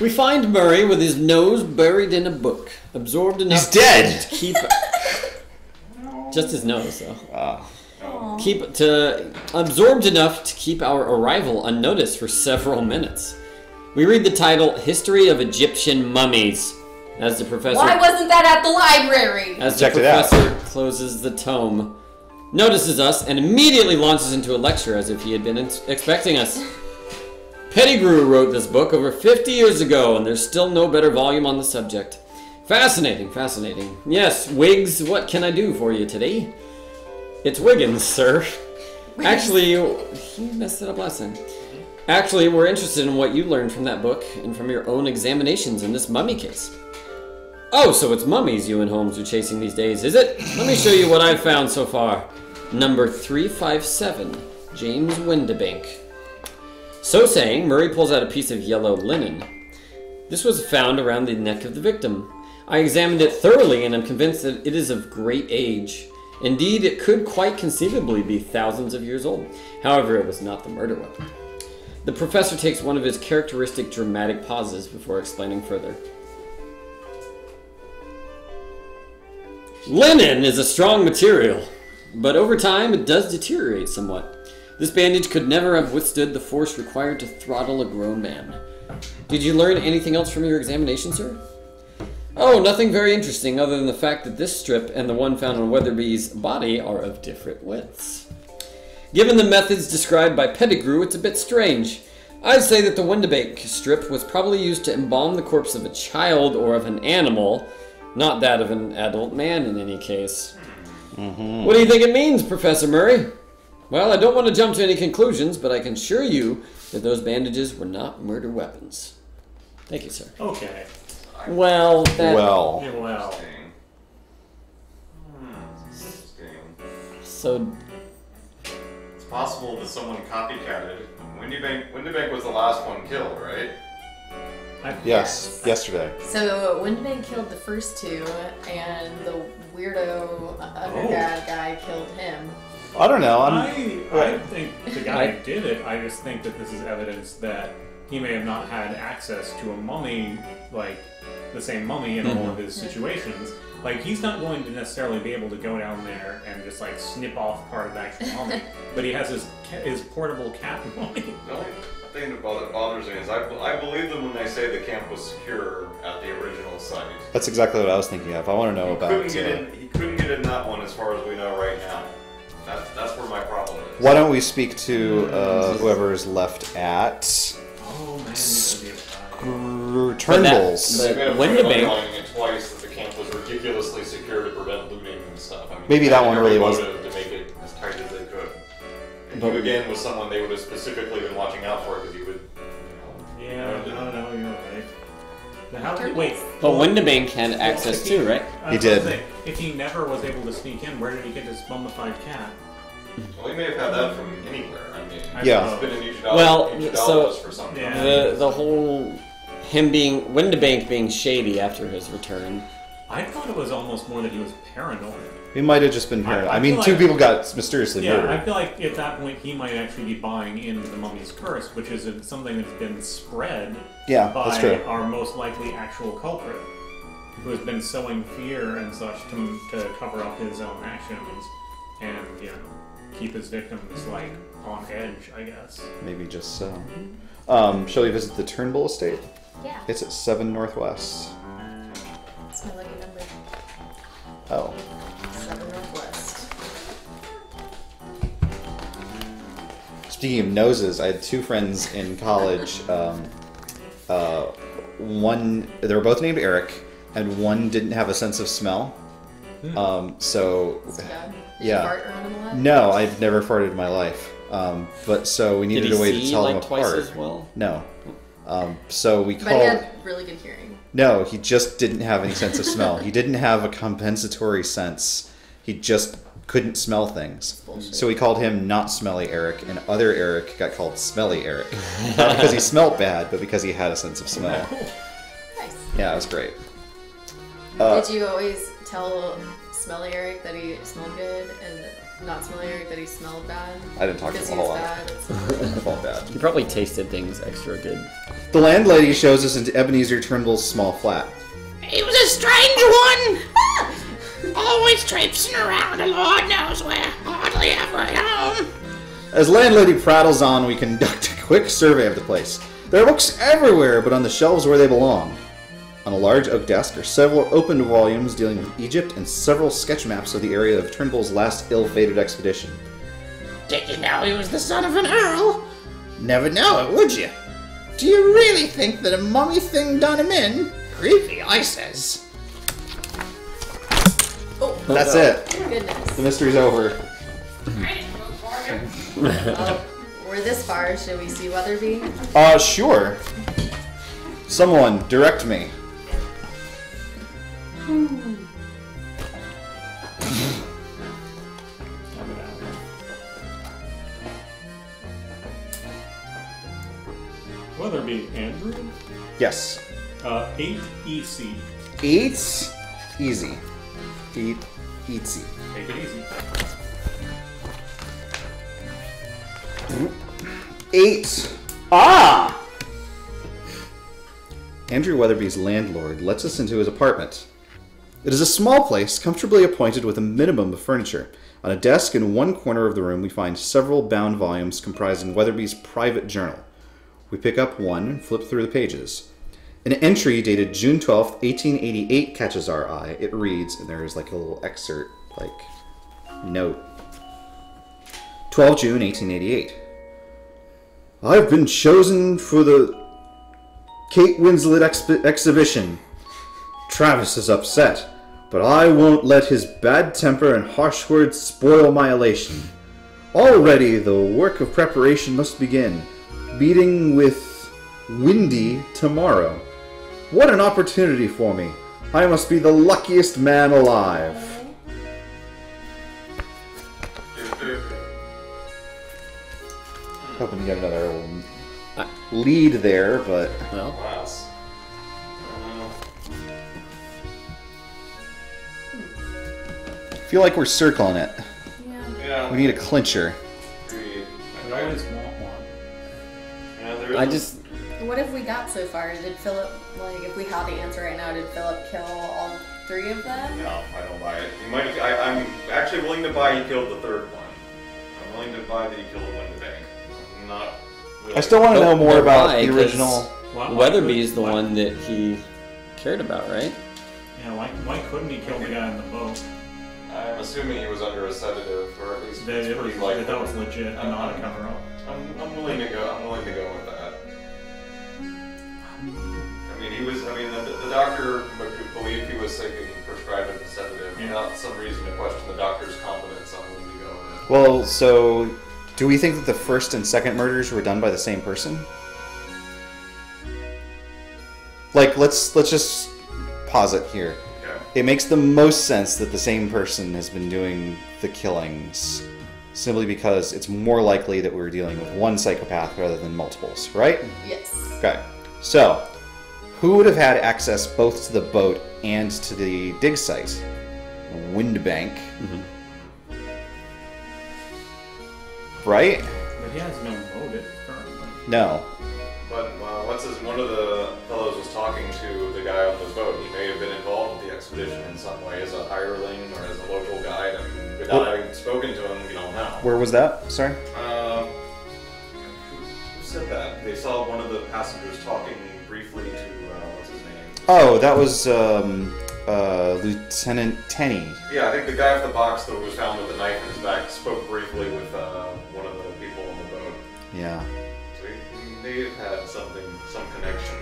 We find Murray with his nose buried in a book, absorbed enough. He's dead! To keep no. Just his nose, though. Uh. Keep to absorbed enough to keep our arrival unnoticed for several minutes. We read the title "History of Egyptian Mummies" as the professor. Why wasn't that at the library? As the professor closes the tome, notices us and immediately launches into a lecture as if he had been expecting us. Pettigrew wrote this book over fifty years ago, and there's still no better volume on the subject. Fascinating, fascinating. Yes, Wiggs, what can I do for you today? It's Wiggins, sir. Actually, he messed it up last time. Actually, we're interested in what you learned from that book and from your own examinations in this mummy case. Oh, so it's mummies you and Holmes are chasing these days, is it? Let me show you what I've found so far. Number three five seven, James Windibank. So saying, Murray pulls out a piece of yellow linen. This was found around the neck of the victim. I examined it thoroughly and am convinced that it is of great age. Indeed, it could quite conceivably be thousands of years old. However, it was not the murder weapon. The professor takes one of his characteristic dramatic pauses before explaining further. Linen is a strong material, but over time it does deteriorate somewhat. This bandage could never have withstood the force required to throttle a grown man. Did you learn anything else from your examination, sir? Oh, nothing very interesting other than the fact that this strip and the one found on Weatherby's body are of different widths. Given the methods described by Pettigrew, it's a bit strange. I'd say that the Windibank strip was probably used to embalm the corpse of a child or of an animal, not that of an adult man in any case. Mm-hmm. What do you think it means, Professor Murray? Well, I don't want to jump to any conclusions, but I can assure you that those bandages were not murder weapons. Thank you, sir. Okay. Well, that... Well. Yeah, well. Interesting. So... It's possible that someone copycatted. Windibank, Windibank was the last one killed, right? Yes, yes. Yesterday. So, Windibank killed the first two, and the weirdo undergrad oh. guy killed him. I don't know. I'm, I, I don't think the guy I, did it. I just think that this is evidence that he may have not had access to a mummy, like the same mummy in mm-hmm. all of his situations. Like, he's not going to necessarily be able to go down there and just, like, snip off part of the actual mummy. But he has his his portable cat mummy. The only thing that bothers me is I, I believe them when they say the camp was secure at the original site. That's exactly what I was thinking of. I want to know he about couldn't get uh, in, He couldn't get in that one as far as we know right now. That's, that's where my problem is. Why don't we speak to uh, whoever is left at... Oh, man. Turnbulls. Windibank. Twice that the camp was ridiculously secure to prevent looting and stuff. I mean, maybe that one really was... To make it as tight as they could. If you again was someone they would have specifically been watching out for, because you would... You know, yeah, no, no, no, you're right. How did, wait, but Windibank had access too, right? He did. Say, if he never was able to sneak in, where did he get this mummified cat? Well, he may have had that from anywhere. I mean, yeah. It's been an Egypt well, so for some time. the the whole him being Windibank being shady after his return. I thought it was almost more that he was paranoid. He might have just been paranoid. I, I, I mean, two like, people got mysteriously yeah, murdered. I feel like at that point he might actually be buying into the mummy's curse, which is something that's been spread yeah, by our most likely actual culprit, who has been sowing fear and such to, to cover up his own actions and, you know, keep his victims, like, on edge, I guess. Maybe just so. Um, shall we visit the Turnbull estate? Yeah. It's at seven Northwest. That's my lucky number. Oh. seven Northwest. Speaking of noses, I had two friends in college. Um, uh, one, they were both named Eric, and one didn't have a sense of smell. Mm. Um, so, That's bad. Did yeah. You fart around a lot? No, I've never farted in my life. Um, but so we needed a way see, to tell like, them apart. Twice as well? No. Um, so we but called. He had really good hearing. No, he just didn't have any sense of smell. He didn't have a compensatory sense. He just couldn't smell things. Bullshit. So we called him Not Smelly Eric, and other Eric got called Smelly Eric. Not because he smelled bad, but because he had a sense of smell. Nice. Yeah, it was great. Uh, Did you always tell Smelly Eric that he smelled good, and Not Smelly Eric that he smelled bad? I didn't talk to him a whole lot. Bad. Felt bad. He probably tasted things extra good. The landlady shows us into Ebenezer Turnbull's small flat. He was a strange one! Always traipsing around and Lord knows where, hardly ever at home. As landlady prattles on, we conduct a quick survey of the place. There are books everywhere, but on the shelves where they belong. On a large oak desk are several opened volumes dealing with Egypt and several sketch maps of the area of Turnbull's last ill-fated expedition. Did you know he was the son of an earl? Never know it, would you? Do you really think that a mummy thing done him in? Creepy, I says. Oh, that's oh, it. Goodness. The mystery's over. uh, we're this far. Should we see Weatherby? Uh, sure. Someone direct me. Weatherby, Andrew? Yes. Uh, eight easy. Eight easy. Eight easy. Take it easy. Eight. Ah! Andrew Weatherby's landlord lets us into his apartment. It is a small place, comfortably appointed with a minimum of furniture. On a desk in one corner of the room, we find several bound volumes comprising Weatherby's private journal. We pick up one and flip through the pages. An entry dated June twelfth, eighteen eighty-eight catches our eye. It reads, and there's like a little excerpt, like, note. twelve June, eighteen eighty-eight. I've been chosen for the Kate Winslet exp exhibition. Travis is upset, but I won't let his bad temper and harsh words spoil my elation. Already the work of preparation must begin. Meeting with Windy tomorrow. What an opportunity for me. I must be the luckiest man alive. Hoping to get another lead there, but... Well. Wow. I feel like we're circling it. Yeah. Yeah. We need a clincher. I always want one. Yeah, there is I just. What have we got so far? Did Philip, like, if we had the answer right now, did Philip kill all three of them? No, I don't buy it. You might. I, I'm actually willing to buy he killed the third one. I'm willing to buy that he killed Windibank. I'm not. Really I still want to know more about why, the original. Weatherby is the why? one that he cared about, right? Yeah. Why? Why couldn't he kill the guy in the boat? I'm assuming he was under a sedative, or at least it's pretty likely. That was legit and not a cover up. I'm, I'm willing to go. I'm willing to go with that. I mean, he was. I mean, the, the doctor believed he was sick and prescribed him a sedative. Yeah. Not some reason to question the doctor's competence. I'm willing to go with that. Well, so do we think that the first and second murders were done by the same person? Like, let's let's just posit here. It makes the most sense that the same person has been doing the killings, simply because it's more likely that we're dealing with one psychopath rather than multiples, right? Yes. Okay. So, who would have had access both to the boat and to the dig site? Windibank. Mm-hmm. Right? But he has no motive currently. No. But uh, once his, one of the fellows was talking to the guy on the boat, he may have been involved with the expedition in some way as a hireling or as a local guide. I mean, without what? having spoken to him, we don't know. Where was that? Sorry? Um, who said that? They saw one of the passengers talking briefly to, uh, what's his name? Oh, that was um, uh, Lieutenant Tenney. Yeah, I think the guy off the box that was found with a knife in his back spoke briefly with uh, one of the people on the boat. Yeah. They have had something, some connection.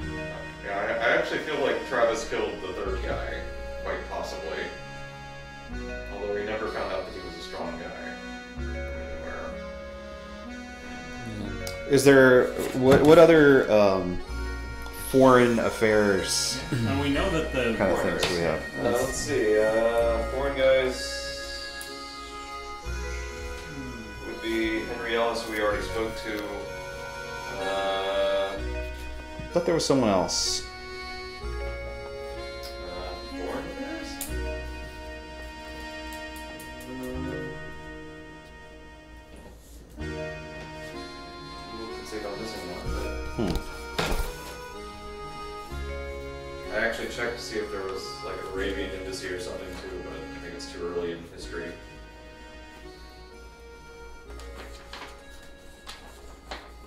Yeah, I, I actually feel like Travis killed the third guy, quite possibly. Although we never found out that he was a strong guy. Anywhere. Is there what? What other um, foreign affairs? And we know that the kind of things we have. Uh, let's see, uh, foreign guys. Henry Ellis, we already spoke to. Uh, I thought there was someone else. Uh, foreign affairs? Hmm. I actually checked to see if there was like Arabian embassy or something too, but I think it's too early in history.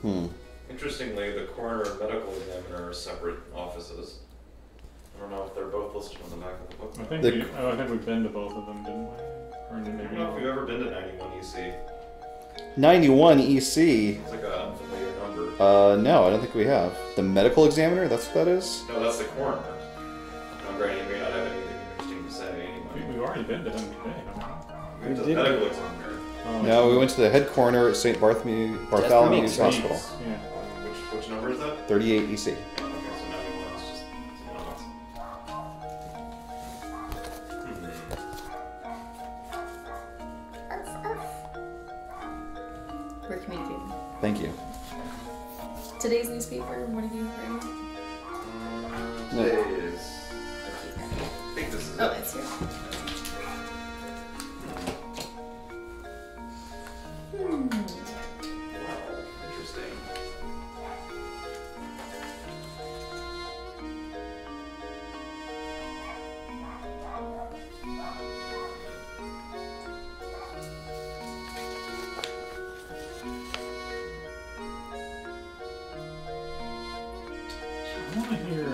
Hmm. Interestingly, the coroner and medical examiner are separate offices. I don't know if they're both listed on the back of the book. I think, the, we, oh, I think we've been to both of them, didn't we? Or did I don't know if we've ever been to ninety-one E C. ninety-one E C? It's like a familiar number. Uh, no, I don't think we have. The medical examiner? That's what that is? No, that's the coroner. I'm afraid he may not have anything interesting to say anyway. We've already been to him today. We went to the medical examiner. Um, no, we went to the head coroner at Saint Bartholomew's Hospital. Yeah. Which, which number is that? thirty-eight E C. Okay, so now we lost just someone else. Hmm. Arf, arf. We're communicating. Thank you. Today's newspaper, what have you read? It is. I think this is. Oh, it. it's here. Interesting. I want to hear.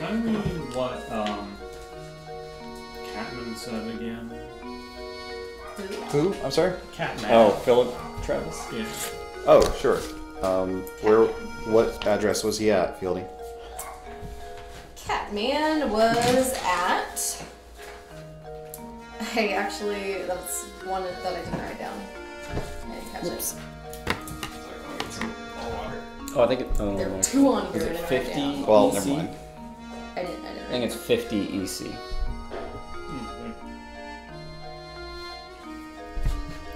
Can I read what um, Catman said again? Who? I'm sorry? Catman. Oh, Philip Travis. Yeah. Oh, sure. Um, where? What address was he at, Fielding? Catman was at. Hey, actually, that's one that I didn't write down. I didn't catch Oops. it. Oh, I think it, oh, there are two on here. Is it fifty? Well, never mind. I didn't. I didn't. I think it's fifty E C. Mm-hmm.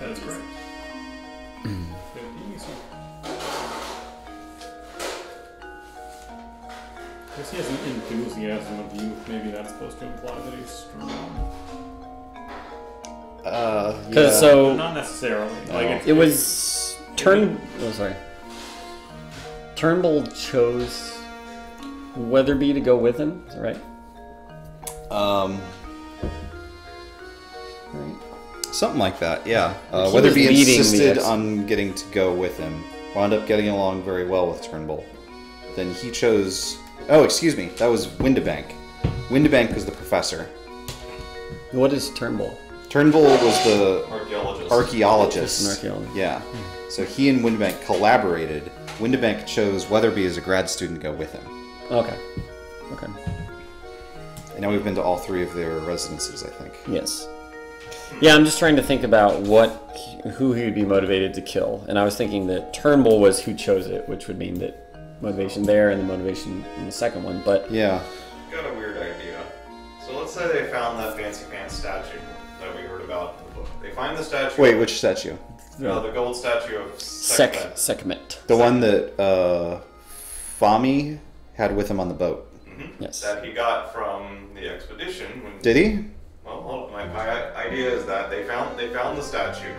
That is correct. fifty E C. I guess he has an enthusiasm of youth. Maybe that's supposed to imply that he's strong. Uh, yeah. Cause so but not necessarily. No. Like it's, it was Turn. Oh, sorry. Turnbull chose Weatherby to go with him, is that right? Um, right? Something like that, yeah. Uh, Weatherby insisted on getting to go with him. Wound up getting along very well with Turnbull. Then he chose... Oh, excuse me, that was Windibank. Windibank was the professor. What is Turnbull? Turnbull was the... Archaeologist. Archaeologist. An archaeologist. Yeah. Hmm. So he and Windibank collaborated. Windibank chose Weatherby as a grad student to go with him. Okay. Okay. And now we've been to all three of their residences, I think. Yes. Yeah, I'm just trying to think about what, who he would be motivated to kill. And I was thinking that Turnbull was who chose it, which would mean that motivation there and the motivation in the second one, but... Yeah. Got a weird idea. So letty say they found that fancy pants statue that we heard about in the book. They find the statue... Wait, which statue? No, uh, the gold statue of Sekhmet. Sekhmet. The Sekhmet. One that uh, Fahmy had with him on the boat. Mm-hmm. Yes. That he got from the expedition. When Did he? Well, hold on. My, my idea is that they found they found the statue.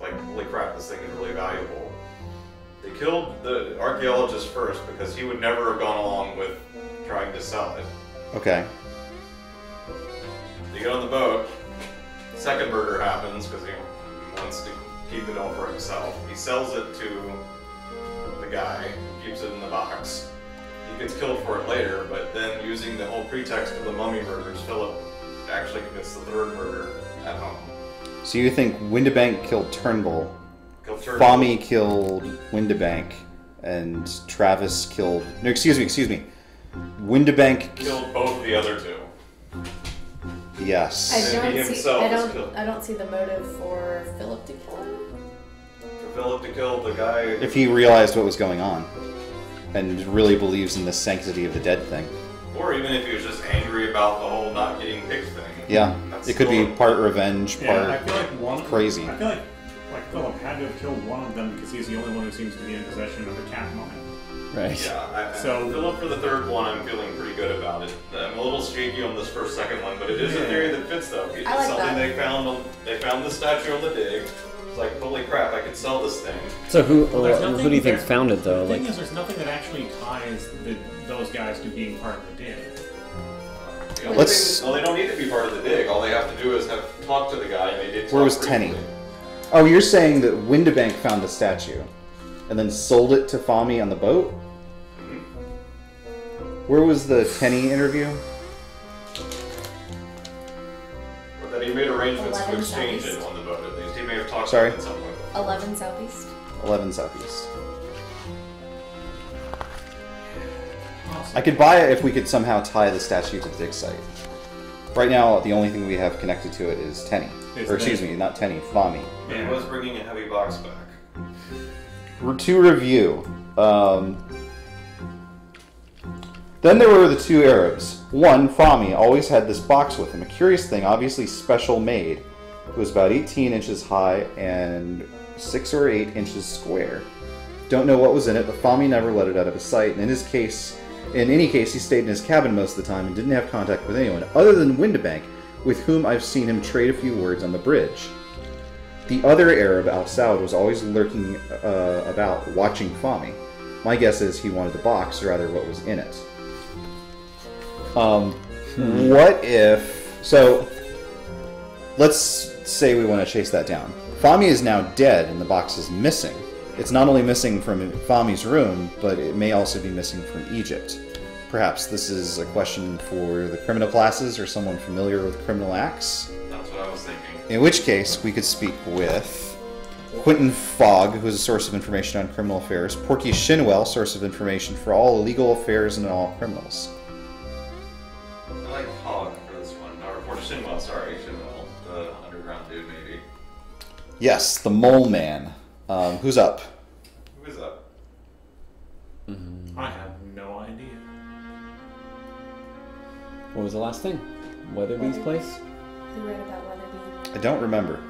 Like, holy crap, this thing is really valuable. They killed the archaeologist first because he would never have gone along with trying to sell it. Okay. They get on the boat. The second murder happens because he wants to keep it all for himself. He sells it to the guy, keeps it in the box. He gets killed for it later, but then using the whole pretext of the mummy murders, Philip actually commits the third murder at home. So you think Windibank killed Turnbull, killed Turnbull. Fahmy killed Windibank, and Travis killed... No, excuse me, excuse me. Windibank... Killed both the other two. Yes. I don't, see, I, don't, I don't see the motive for Philip to kill him. For Philip to kill the guy... If he realized what was going on and really believes in the sanctity of the dead thing. Or even if he was just angry about the whole not getting picked thing. Yeah. That's it could be part revenge, part yeah, I feel like one crazy. Them, I feel like, like Philip had to have killed one of them because he's the only one who seems to be in possession of a cat mine. Right. Yeah, I, so Philip for the third one, I'm feeling pretty good about it. I'm a little shaky on this first second one, but it is a theory that fits though. It's I like something that. they found. On, they found the statue on the dig. It's like, holy crap, I could sell this thing. So who? Well, well, nothing, who do you think found it though? The like, thing is, there's nothing that actually ties the, those guys to being part of the dig. You know, let's. Well, they don't need to be part of the dig. All they have to do is have talked to the guy, and they did. Where was Tenney? Oh, you're saying that Windibank found the statue, and then sold it to Fahmy on the boat. Where was the Tenney interview? Well, that he made arrangements to exchange southeast. it on the boat. At least he may have talked Sorry? to him at some point. eleven Southeast. eleven Southeast. Awesome. I could buy it if we could somehow tie the statue to the dig site. Right now, the only thing we have connected to it is Tenney. It's or excuse me, not Tenney, Fahmy. Yeah, he was bringing a heavy box back. To review, um... Then there were the two Arabs. One, Fahmy, always had this box with him, a curious thing, obviously special made. It was about eighteen inches high and six or eight inches square. Don't know what was in it, but Fahmy never let it out of his sight, and in his case, in any case, he stayed in his cabin most of the time and didn't have contact with anyone, other than Windibank, with whom I've seen him trade a few words on the bridge. The other Arab, Al Saud, was always lurking uh, about, watching Fahmy. My guess is he wanted the box, or rather what was in it. Um, hmm. What if... So, let's say we want to chase that down. Fahmy is now dead and the box is missing. It's not only missing from Fahmy's room, but it may also be missing from Egypt. Perhaps this is a question for the criminal classes or someone familiar with criminal acts. That's what I was thinking. In which case, we could speak with Quentin Hogg, who is a source of information on criminal affairs. Porky Shinwell, source of information for all legal affairs and all criminals. I like Hogg for this one. Or Porky Shinwell, sorry. Shinwell, the underground dude, maybe. Yes, the mole man. Um, who's up? Who is up? Mm-hmm. I have no idea. What was the last thing? Weatherby's Weatherby. place? Who read about Weatherby? I don't remember.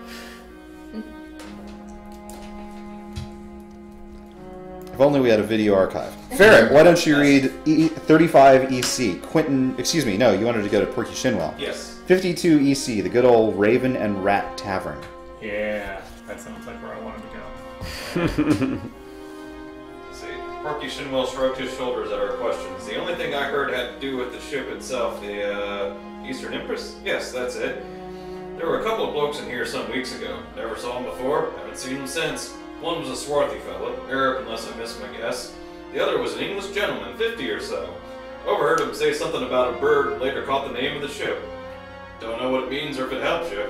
If only we had a video archive. Ferret, why don't you read e thirty-five E C? Quentin, excuse me, no, you wanted to go to Porky Shinwell. Yes. fifty-two E C, the good old Raven and Rat Tavern. Yeah, that sounds like where I wanted to go. Porky Shinwell shrugged his shoulders at our questions. The only thing I heard had to do with the ship itself, the uh, Eastern Empress? Yes, that's it. There were a couple of blokes in here some weeks ago. Never saw them before, haven't seen them since. One was a swarthy fellow, Arab unless I missed my guess. The other was an English gentleman, fifty or so. Overheard him say something about a bird, later caught the name of the ship. Don't know what it means or if it helps you.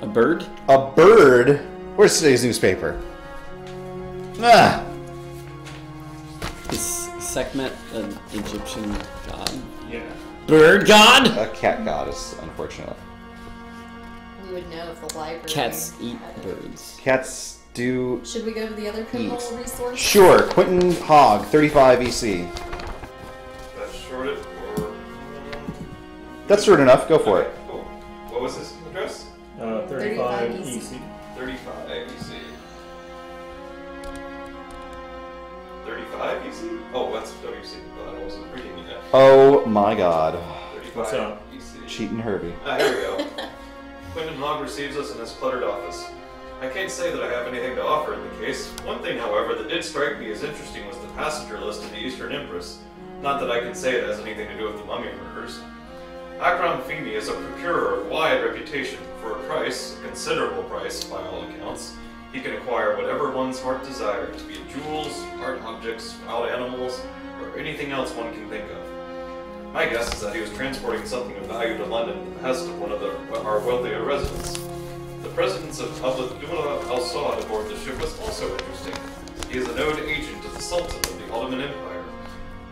A bird? A bird? Where's today's newspaper? Ah! Is Sekhmet an Egyptian god? Yeah. Bird god? A cat goddess, unfortunately. We would know if the library. Cats eat birds. Cats do. Should we go to the other criminal resources? Sure. Quentin Hogg, thirty-five E C. That's short it, or. That's short enough. Go for okay, it. Cool. What was his address? Uh, thirty-five E C. thirty-five E C. thirty-five E C? Oh, that's W C, but I wasn't reading yet. Oh my god. What's up? Cheatin' Herbie. Ah, here we go. Quentin Hogg receives us in his cluttered office. I can't say that I have anything to offer in the case. One thing, however, that did strike me as interesting was the passenger list of the Eastern Empress. Not that I can say it has anything to do with the mummy murders. Akram Fahmy is a procurer of wide reputation. For a price, a considerable price by all accounts, he can acquire whatever one's heart desires, be it jewels, art objects, wild animals, or anything else one can think of. My guess is that he was transporting something of value to London at the behest of one of the, our wealthier residents. The presence of Abdullah Al Saud aboard the ship was also interesting. He is a known agent of the Sultan of the Ottoman Empire.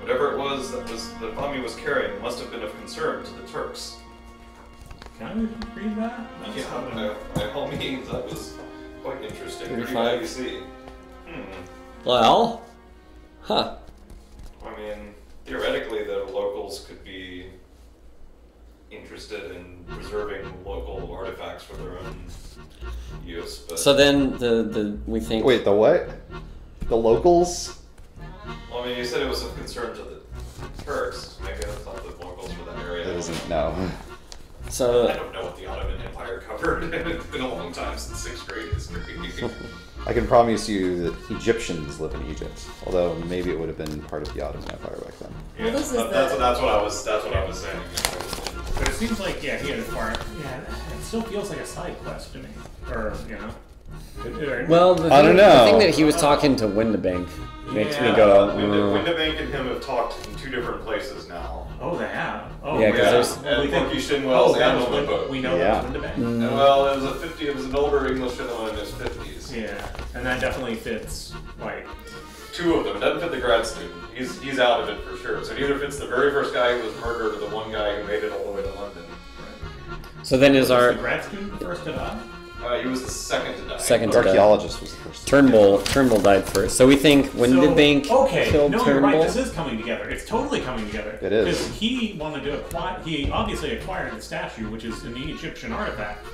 Whatever it was that was that Fahmy was carrying must have been of concern to the Turks. Can I read that? That's yeah, by all means, that was... quite interesting. thirty-five. See. Hmm. Well, huh. I mean, theoretically, the locals could be interested in preserving local artifacts for their own use. But so then, the the we think. Wait, the what? The locals? Well, I mean, you said it was of concern to the Turks. Maybe that's not the locals for that area. It isn't. No. So, I don't know what the Ottoman Empire covered. It's been a long time since sixth grade history. I can promise you that Egyptians live in Egypt, although maybe it would have been part of the Ottoman Empire back then. Yeah, well, this that, is that's, the... that's what I was. That's what I was saying. But it seems like yeah, he had a part. Yeah, it still feels like a side quest to me, or you know. Well, the thing, I don't know. The thing that he was talking to Windibank makes yeah, me go. Uh, Windibank and him have talked in two different places now. Oh, they have. Oh, yeah, because yeah. there's. We think you should well handle the boat. We know yeah. that's Windibank. Mm. And, well, it was a fifty. It was an older English gentleman in his fifties. Yeah, and that definitely fits like two of them. It doesn't fit the grad student. He's he's out of it for sure. So it either fits the very first guy who was murdered, or the one guy who made it all the way to London. Right. So then is was our the grad student the first to die? Uh, he was the second to die. Second to archaeologist was the first. Turnbull, yeah. Turnbull died first. So we think Windibank so, okay. killed no, Turnbull. Okay, no, you're right. This is coming together. It's totally coming together. It is. Because he wanted to acquire. He obviously acquired the statue, which is an Egyptian artifact.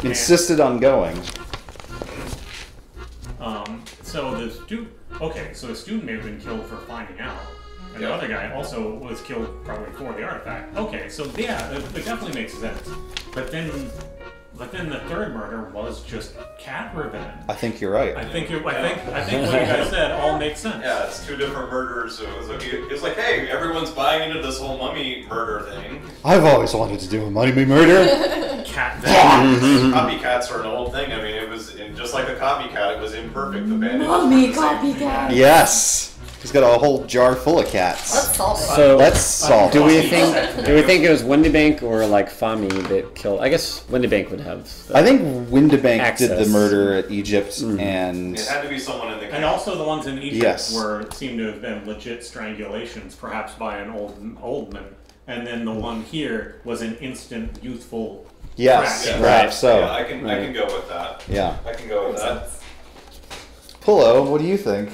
He insisted on going. Um. So the student. Okay. So the student may have been killed for finding out, and yep. the other guy also was killed probably for the artifact. Okay. So yeah, it, it definitely makes sense. But then. But then the third murder was just cat revenge. I think you're right. I think you're, I think I think what you guys said all makes sense. Yeah, it's two different murders. So it's like, it like, hey, everyone's buying into this whole mummy murder thing. I've always wanted to do a mummy murder. Cat copycats are an old thing. I mean, it was in, just like the copycat. It was imperfect. The bandit. Mummy copycat. Yes. He's got a whole jar full of cats. Let's solve it. So let's solve. Do we think? Do we think it was Windibank or like Fahmy that killed? I guess Windibank would have. I think Windibank access. did the murder at Egypt, mm-hmm. and it had to be someone in the camp. And also the ones in Egypt yes. were seemed to have been legit strangulations, perhaps by an old old man. And then the one here was an instant youthful. Yes, yeah, right. So yeah, I can right. I can go with that. Yeah, I can go with that. Pullo, what do you think?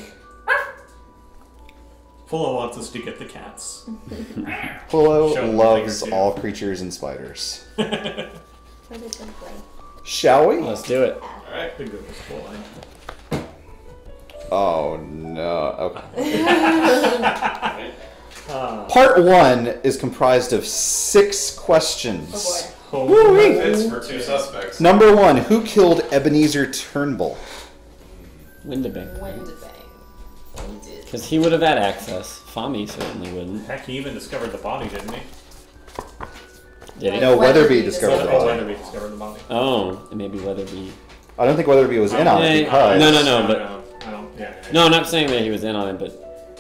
Pullo wants us to get the cats. Pullo loves all creatures and spiders. Shall we? Let's do it. All right. Oh no. Okay. Part one is comprised of six questions. Oh boy. Woo -wee. It's for two suspects. Number one, who killed Ebenezer Turnbull? Windibank. Windibank. Because he would have had access. Fahmy certainly wouldn't. Heck, he even discovered the body, didn't he? Yeah, he no, Weatherby discovered the body. Weatherby discovered the body. Oh, and maybe Weatherby. I don't think Weatherby was in on it because... No, no, no, but... I don't, yeah, yeah. No, I'm not saying that he was in on it, but,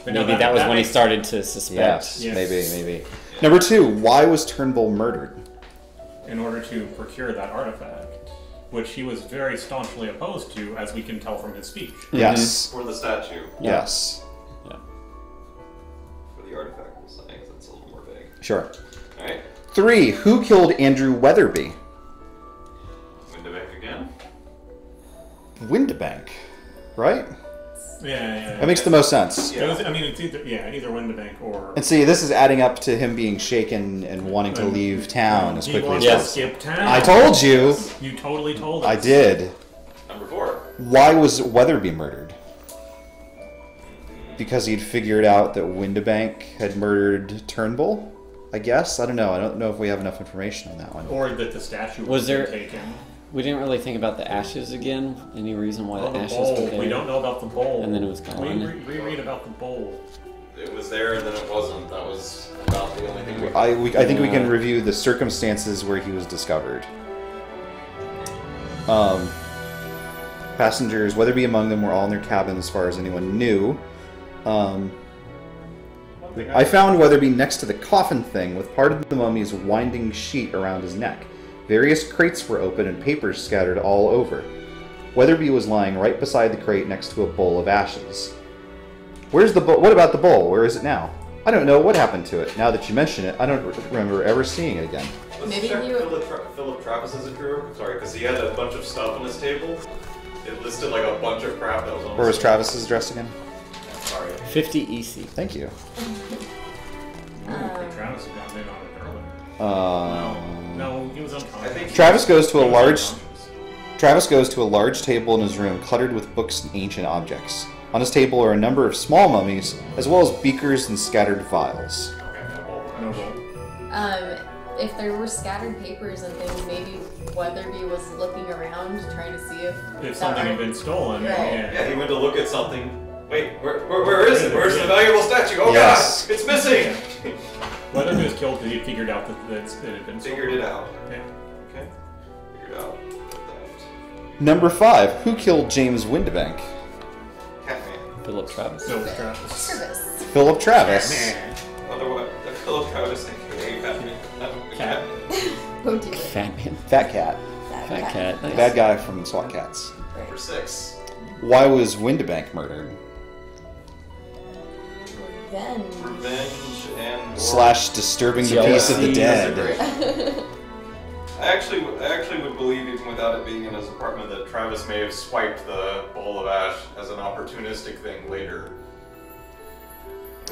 but maybe no, that, that was that when makes... he started to suspect. Yes, yes. maybe, maybe. Yeah. Number two, why was Turnbull murdered? In order to procure that artifact, which he was very staunchly opposed to, as we can tell from his speech. Yes. Mm-hmm. Or the statue. Yes. The artifact and things, that's a little more vague. Sure. All right. Three, who killed Andrew Weatherby? Windibank again. Windibank, right? Yeah, yeah. That yeah. makes the most sense. Yeah. It was, I mean, it's either, yeah, either Windibank or... And see, this is adding up to him being shaken and wanting to leave town as quickly as possible. He wanted to skip town. I told you. You totally told us. I did. Number four. Why was Weatherby murdered? Because he'd figured out that Windibank had murdered Turnbull, I guess. I don't know. I don't know if we have enough information on that one. Or that the statue was, was there, taken. We didn't really think about the ashes again. Any reason why oh, the, the ashes bowl. were there? We don't know about the bowl. And then it was gone. We re reread about the bowl. It was there and then it wasn't. That was about the only thing we could. I, we, I think yeah. we can review the circumstances where he was discovered. Um, passengers, Weatherby among them, were all in their cabin as far as anyone knew. Um, I found Weatherby next to the coffin thing with part of the mummy's winding sheet around his neck. Various crates were open and papers scattered all over. Weatherby was lying right beside the crate next to a bowl of ashes. Where's the bowl? What about the bowl? Where is it now? I don't know what happened to it. Now that you mention it, I don't remember ever seeing it again. Let's Maybe check you... Philip, Tra Philip Travis as a crew. Sorry, because he had a bunch of stuff on his table. It listed like a bunch of crap that was on his table. Where was Travis's dress again? Sorry. fifty E C. Thank you. um, Travis got in on it earlier. Um, no, no, he was unconscious. I think Travis was, goes to a large. Travis goes to a large table in his room, cluttered with books and ancient objects. On his table are a number of small mummies, as well as beakers and scattered vials. Um, if there were scattered papers and things, maybe Weatherby was looking around trying to see if if something had been stolen. Right. Yeah. yeah, he went to look at something. Wait, where, where, where is it? Where's the valuable statue? Oh yes. God, it's missing! Weatherby was killed because he figured out that, that it had been stolen. Figured it out. Okay. Okay. Figured out. Number five, who killed James Windibank? Catman. Philip Travis. Philip Travis. Travis. Philip Travis. Catman. Otherwise, the Philip Travis aka Catman. Catman. Oh dear. Catman. Fat cat. Fat, Fat cat. cat. Nice. Bad guy from SWAT Cats. Right. Number six. Why was Windibank murdered? Revenge. Revenge and slash disturbing the peace of the dead. I actually, I actually would believe, even without it being in his apartment, that Travis may have swiped the bowl of ash as an opportunistic thing later.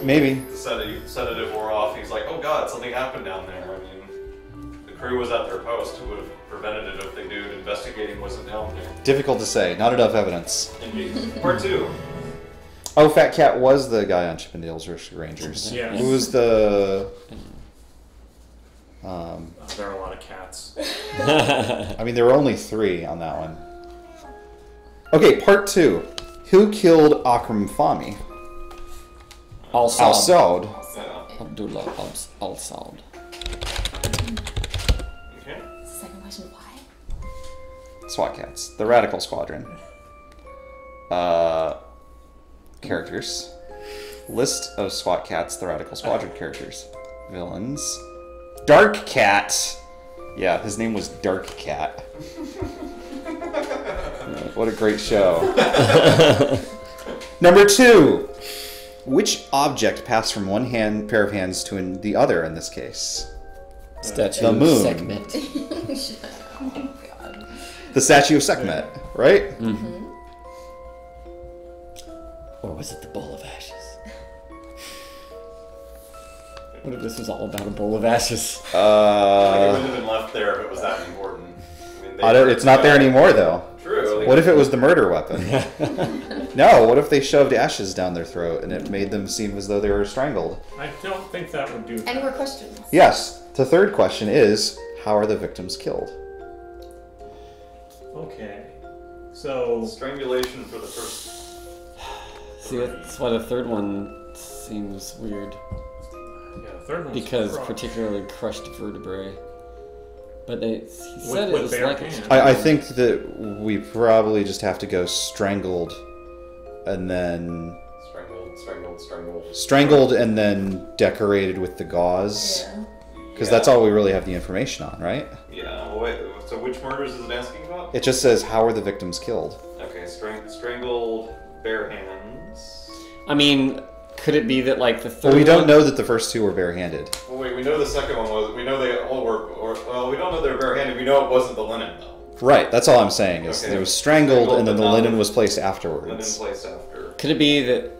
Maybe. The sedative, sedative wore off. He's like, "Oh God, something happened down there." I mean, the crew was at their post. Who would have prevented it if they knew investigating wasn't down there? Difficult to say. Not enough evidence. Indeed. Part two. Oh, Fat Cat was the guy on Chip and Dale's Rangers. Yeah. Who was the... Um, oh, there are a lot of cats. I mean, there were only three on that one. Okay, part two. Who killed Akram Fahmy? Al Saud. Al Saud. Yeah. Abdullah Al Saud. Okay. Second question, why? SWAT Cats. The Radical Squadron. Uh... characters. List of SWAT cats, the Radical Squadron characters. Villains. Dark Cat! Yeah, his name was Dark Cat. What a great show. Number two. Which object passed from one hand pair of hands to in the other in this case? Statue the moon. Sekhmet. Oh my God. The statue of Sekhmet, right? Mm-hmm. Or was it the bowl of ashes? What if this was all about a bowl of ashes? Uh, I think it wouldn't have been left there if it was that important. I mean, I don't, it's not there anymore, though. True. What if it was the murder weapon? No, what if they shoved ashes down their throat and it made them seem as though they were strangled? I don't think that would do that. Any more questions? Yes. The third question is, how are the victims killed? Okay. So... strangulation for the first... See, that's why the third one seems weird. Yeah, the third one. Because particularly crushed vertebrae. But they he said with, it was like a I, I think that we probably just have to go strangled, and then strangled, strangled, strangled, strangled, and then decorated with the gauze. Because yeah. that's all we really have the information on, right? Yeah. Wait, so which murders is it asking about? It just says how are the victims killed. Okay, strang strangled, bare hands. I mean, could it be that like the third? Well, we don't one... know that the first two were barehanded. Well, wait, we know the second one was. We know they all were. Or, well, we don't know they're barehanded. We know it wasn't the linen though. Right. That's all I'm saying is okay. It was strangled, strangled and then the linen was placed afterwards. Linen placed after. Could it be that?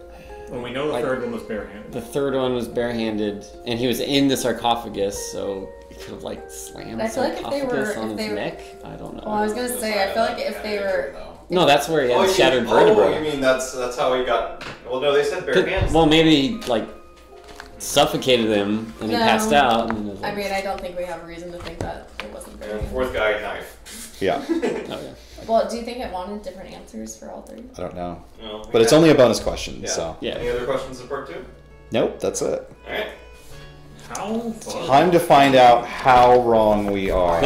Well, we know the like, third one was barehanded. The third one was barehanded, and he was in the sarcophagus, so he could have like slammed the sarcophagus like on his were... neck. I don't know. Well, I was gonna the say, I feel like if they were. Though. No, that's where he had oh, shattered mean, vertebrae. Oh, you mean that's that's how he got? Well, no, they said bare hands. Well, maybe he, like suffocated him and no. he passed out. And was, like, I mean, I don't think we have a reason to think that it wasn't bare hands. Fourth guy knife. Yeah. Oh, yeah. Well, do you think it wanted different answers for all three? I don't know. No, but it's only a bonus question, yeah. so. Yeah. Any other questions in part two? Nope, that's it. All right. How? Fun. Time to find out how wrong we are.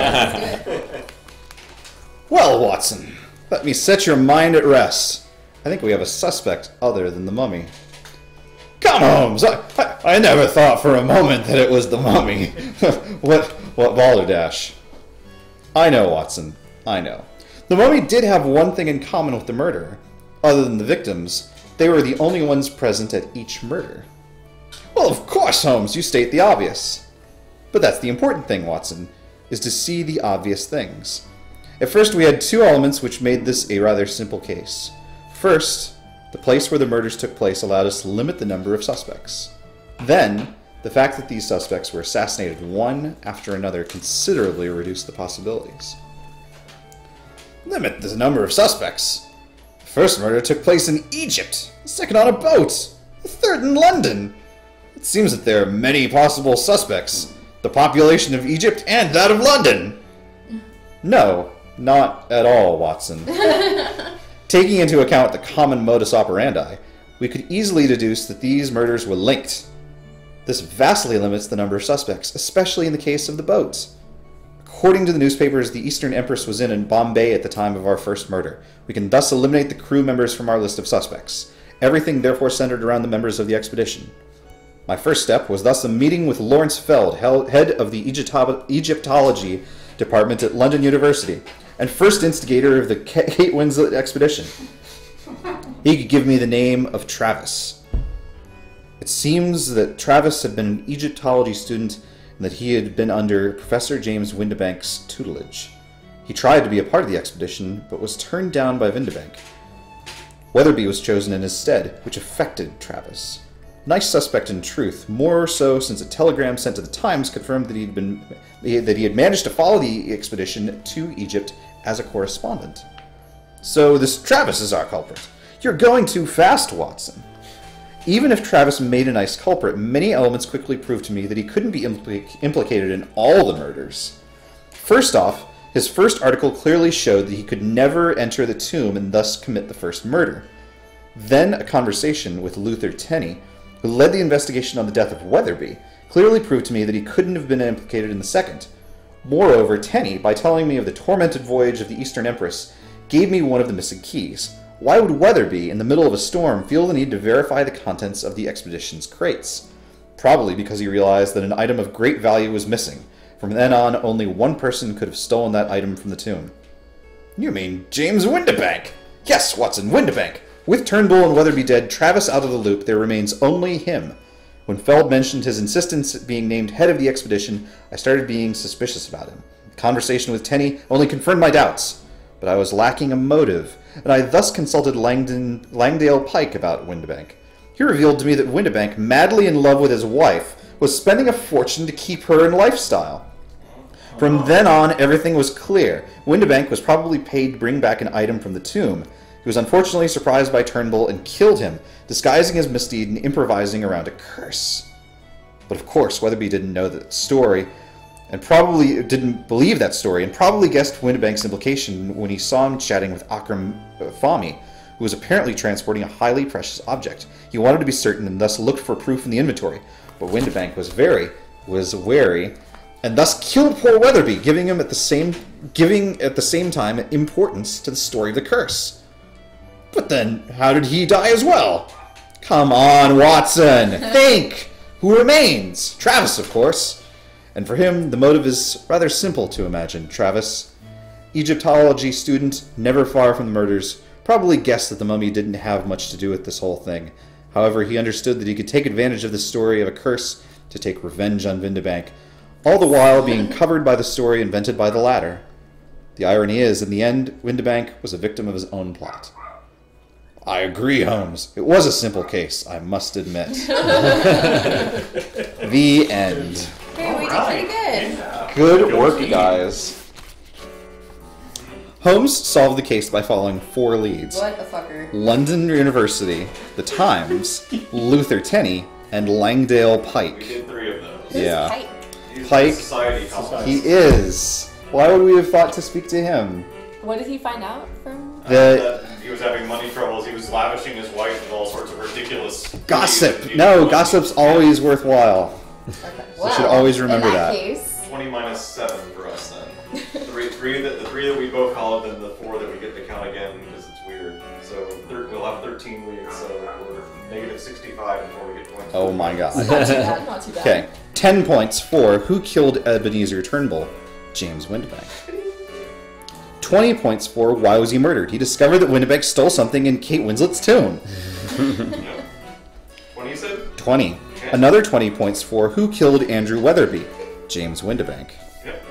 Well, Watson. Let me set your mind at rest. I think we have a suspect other than the mummy. Come, Holmes! I, I, I never thought for a moment that it was the mummy. what, what balderdash. I know, Watson. I know. The mummy did have one thing in common with the murder. Other than the victims, they were the only ones present at each murder. Well, of course, Holmes, you state the obvious. But that's the important thing, Watson, is to see the obvious things. At first, we had two elements which made this a rather simple case. First, the place where the murders took place allowed us to limit the number of suspects. Then, the fact that these suspects were assassinated one after another considerably reduced the possibilities. Limit the number of suspects? The first murder took place in Egypt, the second on a boat, the third in London. It seems that there are many possible suspects, the population of Egypt and that of London. No. Not at all, Watson. Taking into account the common modus operandi, we could easily deduce that these murders were linked. This vastly limits the number of suspects, especially in the case of the boat. According to the newspapers, the Eastern Empress was in in Bombay at the time of our first murder. We can thus eliminate the crew members from our list of suspects. Everything therefore centered around the members of the expedition. My first step was thus a meeting with Lawrence Feld, head of the Egypto- Egyptology Department at London University, and first instigator of the Kate Winslet expedition. He could give me the name of Travis. It seems that Travis had been an Egyptology student and that he had been under Professor James Windibank's tutelage. He tried to be a part of the expedition, but was turned down by Windibank. Weatherby was chosen in his stead, which affected Travis. Nice suspect in truth, more so since a telegram sent to the Times confirmed that he'd been that he had managed to follow the expedition to Egypt as a correspondent. So this Travis is our culprit. You're going too fast, Watson. Even if Travis made a nice culprit, many elements quickly proved to me that he couldn't be impl- implicated in all the murders. First off, his first article clearly showed that he could never enter the tomb and thus commit the first murder. Then a conversation with Luther Tenney, who led the investigation on the death of Weatherby, clearly proved to me that he couldn't have been implicated in the second. Moreover, Tenney, by telling me of the tormented voyage of the Eastern Empress, gave me one of the missing keys, Why would Weatherby, in the middle of a storm, feel the need to verify the contents of the expedition's crates? Probably because he realized that an item of great value was missing. From then on, only one person could have stolen that item from the tomb. You mean James Windibank? Yes, Watson, Windibank! With Turnbull and Weatherby dead, Travis out of the loop, there remains only him. When Feld mentioned his insistence being named head of the expedition, I started being suspicious about him. The conversation with Tenney only confirmed my doubts. But I was lacking a motive, and I thus consulted Langdon, Langdale Pike about Windibank. He revealed to me that Windibank, madly in love with his wife, was spending a fortune to keep her in lifestyle. From then on, everything was clear. Windibank was probably paid to bring back an item from the tomb. He was unfortunately surprised by Turnbull and killed him, disguising his misdeed and improvising around a curse. But of course, Weatherby didn't know that story, and probably didn't believe that story, and probably guessed Windibank's implication when he saw him chatting with Akram Fahmy, who was apparently transporting a highly precious object. He wanted to be certain and thus looked for proof in the inventory, but Windibank was very, was wary, and thus killed poor Weatherby, giving him at the same, giving at the same time importance to the story of the curse. But then, how did he die as well? Come on, Watson, think! Who remains? Travis, of course. And for him, the motive is rather simple to imagine. Travis, Egyptology student, never far from the murders, probably guessed that the mummy didn't have much to do with this whole thing. However, he understood that he could take advantage of the story of a curse to take revenge on Windibank, all the while being covered by the story invented by the latter. The irony is, in the end, Windibank was a victim of his own plot. I agree, Holmes. It was a simple case, I must admit. The end. Pretty good. Yeah. Good work, guys. Holmes solved the case by following four leads. What a fucker. London University, The Times, Luther Tenney, and Langdale Pike. We did three of those. Yeah. Pike. Pike. Society Society. He is. Why would we have thought to speak to him? What did he find out from? That he was having money troubles. He was lavishing his wife with all sorts of ridiculous gossip. No, gossip's always yeah. worthwhile. Okay. So wow. Should always remember in that. that. Case. Twenty minus seven for us then. three, three that the three that we both call it, and the four that we get to count again because it's weird. So we'll have thirteen leads. So we're negative sixty-five before we get points. Oh my god. Not too bad. Not too bad. Okay, ten points for who killed Ebenezer Turnbull, James Windibank. Twenty points for why was he murdered? He discovered that Windibank stole something in Kate Winslet's tomb. Yep. Twenty, you said? Twenty. Another twenty points for who killed Andrew Weatherby, James Windibank. Yep.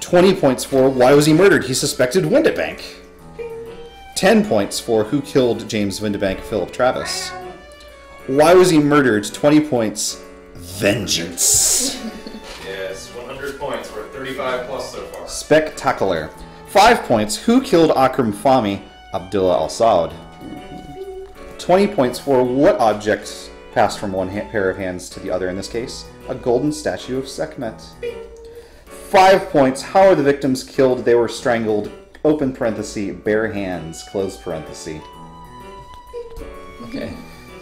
twenty points for why was he murdered? He suspected Windibank. ten points for who killed James Windibank, Philip Travis. Why was he murdered? twenty points, vengeance. Yes, one hundred points. We're at thirty-five plus so far. Spectacular. five points, who killed Akram Fahmy, Abdullah Al Saud. twenty points for what objects passed from one hand, pair of hands to the other, in this case, a golden statue of Sekhmet. Five points, how are the victims killed? They were strangled, open parenthesis, bare hands, close parenthesis. Okay.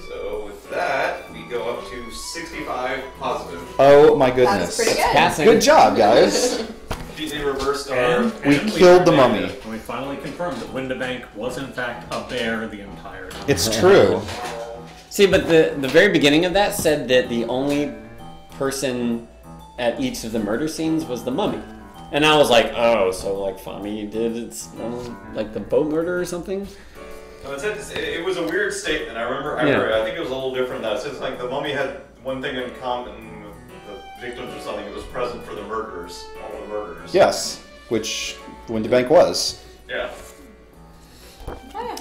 So with that, we go up to sixty-five positive. Oh my goodness. That's pretty good. Passing. Good job, guys. They reversed our... And we and killed we the mummy. And we finally confirmed that Windibank was in fact a bear the entire time. It's true. See, but the, the very beginning of that said that the only person at each of the murder scenes was the mummy. And I was like, oh, so like Fahmy did it's um, like the boat murder or something? No, it, said, it was a weird statement. I remember, I, remember yeah. I think it was a little different than that. It says like the mummy had one thing in common with the victims or something. It was present for the murderers, all the murderers. Yes, which Windibank was. Yeah.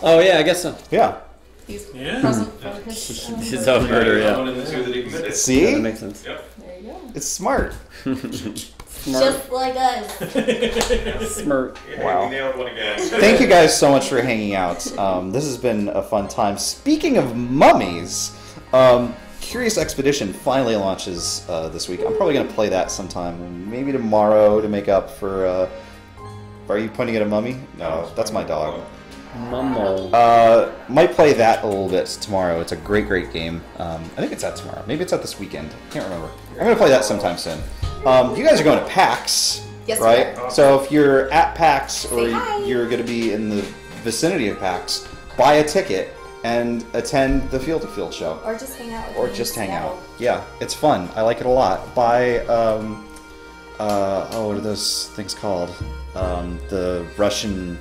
Oh, yeah, I guess so. Yeah. He's yeah. present for his own his own murder, yeah. See? That makes sense. Yep. There you go. It's smart. Smart. Just like us. Smart. Wow. Thank you guys so much for hanging out. Um, this has been a fun time. Speaking of mummies, um, Curious Expedition finally launches uh, this week. I'm probably going to play that sometime, maybe tomorrow, to make up for... Uh, are you pointing at a mummy? No, that's my dog. Mumble. Uh, might play that a little bit tomorrow. It's a great, great game. Um, I think it's out tomorrow. Maybe it's out this weekend. I can't remember. I'm going to play that sometime soon. Um, you guys are going to PAX, yes, right? So if you're at PAX or you're going to be in the vicinity of PAX, buy a ticket, and attend the Field to Field show. Or just hang out with Or just hang out. Yeah, it's fun. I like it a lot. Buy, um, uh, oh, what are those things called? Um, the Russian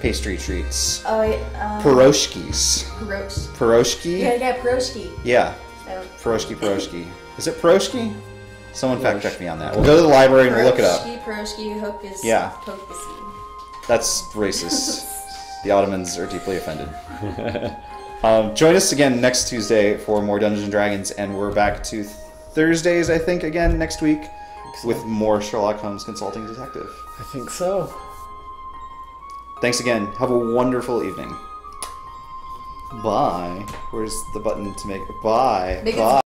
pastry treats. Oh, yeah. Um, Piroshkis. Piroshki. Piroshki? You gotta get Piroshki. Yeah. So. Piroshki, Piroshki. Is it Piroshki? Someone fact check me on that. We'll go to the library and we'll look it up. Piroshki, Piroshki, Hokus. Yeah. Hokusi. That's racist. The Ottomans are deeply offended. Um, join us again next Tuesday for more Dungeons and Dragons, and we're back to Thursdays, I think, again next week with more Sherlock Holmes Consulting Detective. I think so. Thanks again. Have a wonderful evening. Bye. Where's the button to make... Bye. Bye.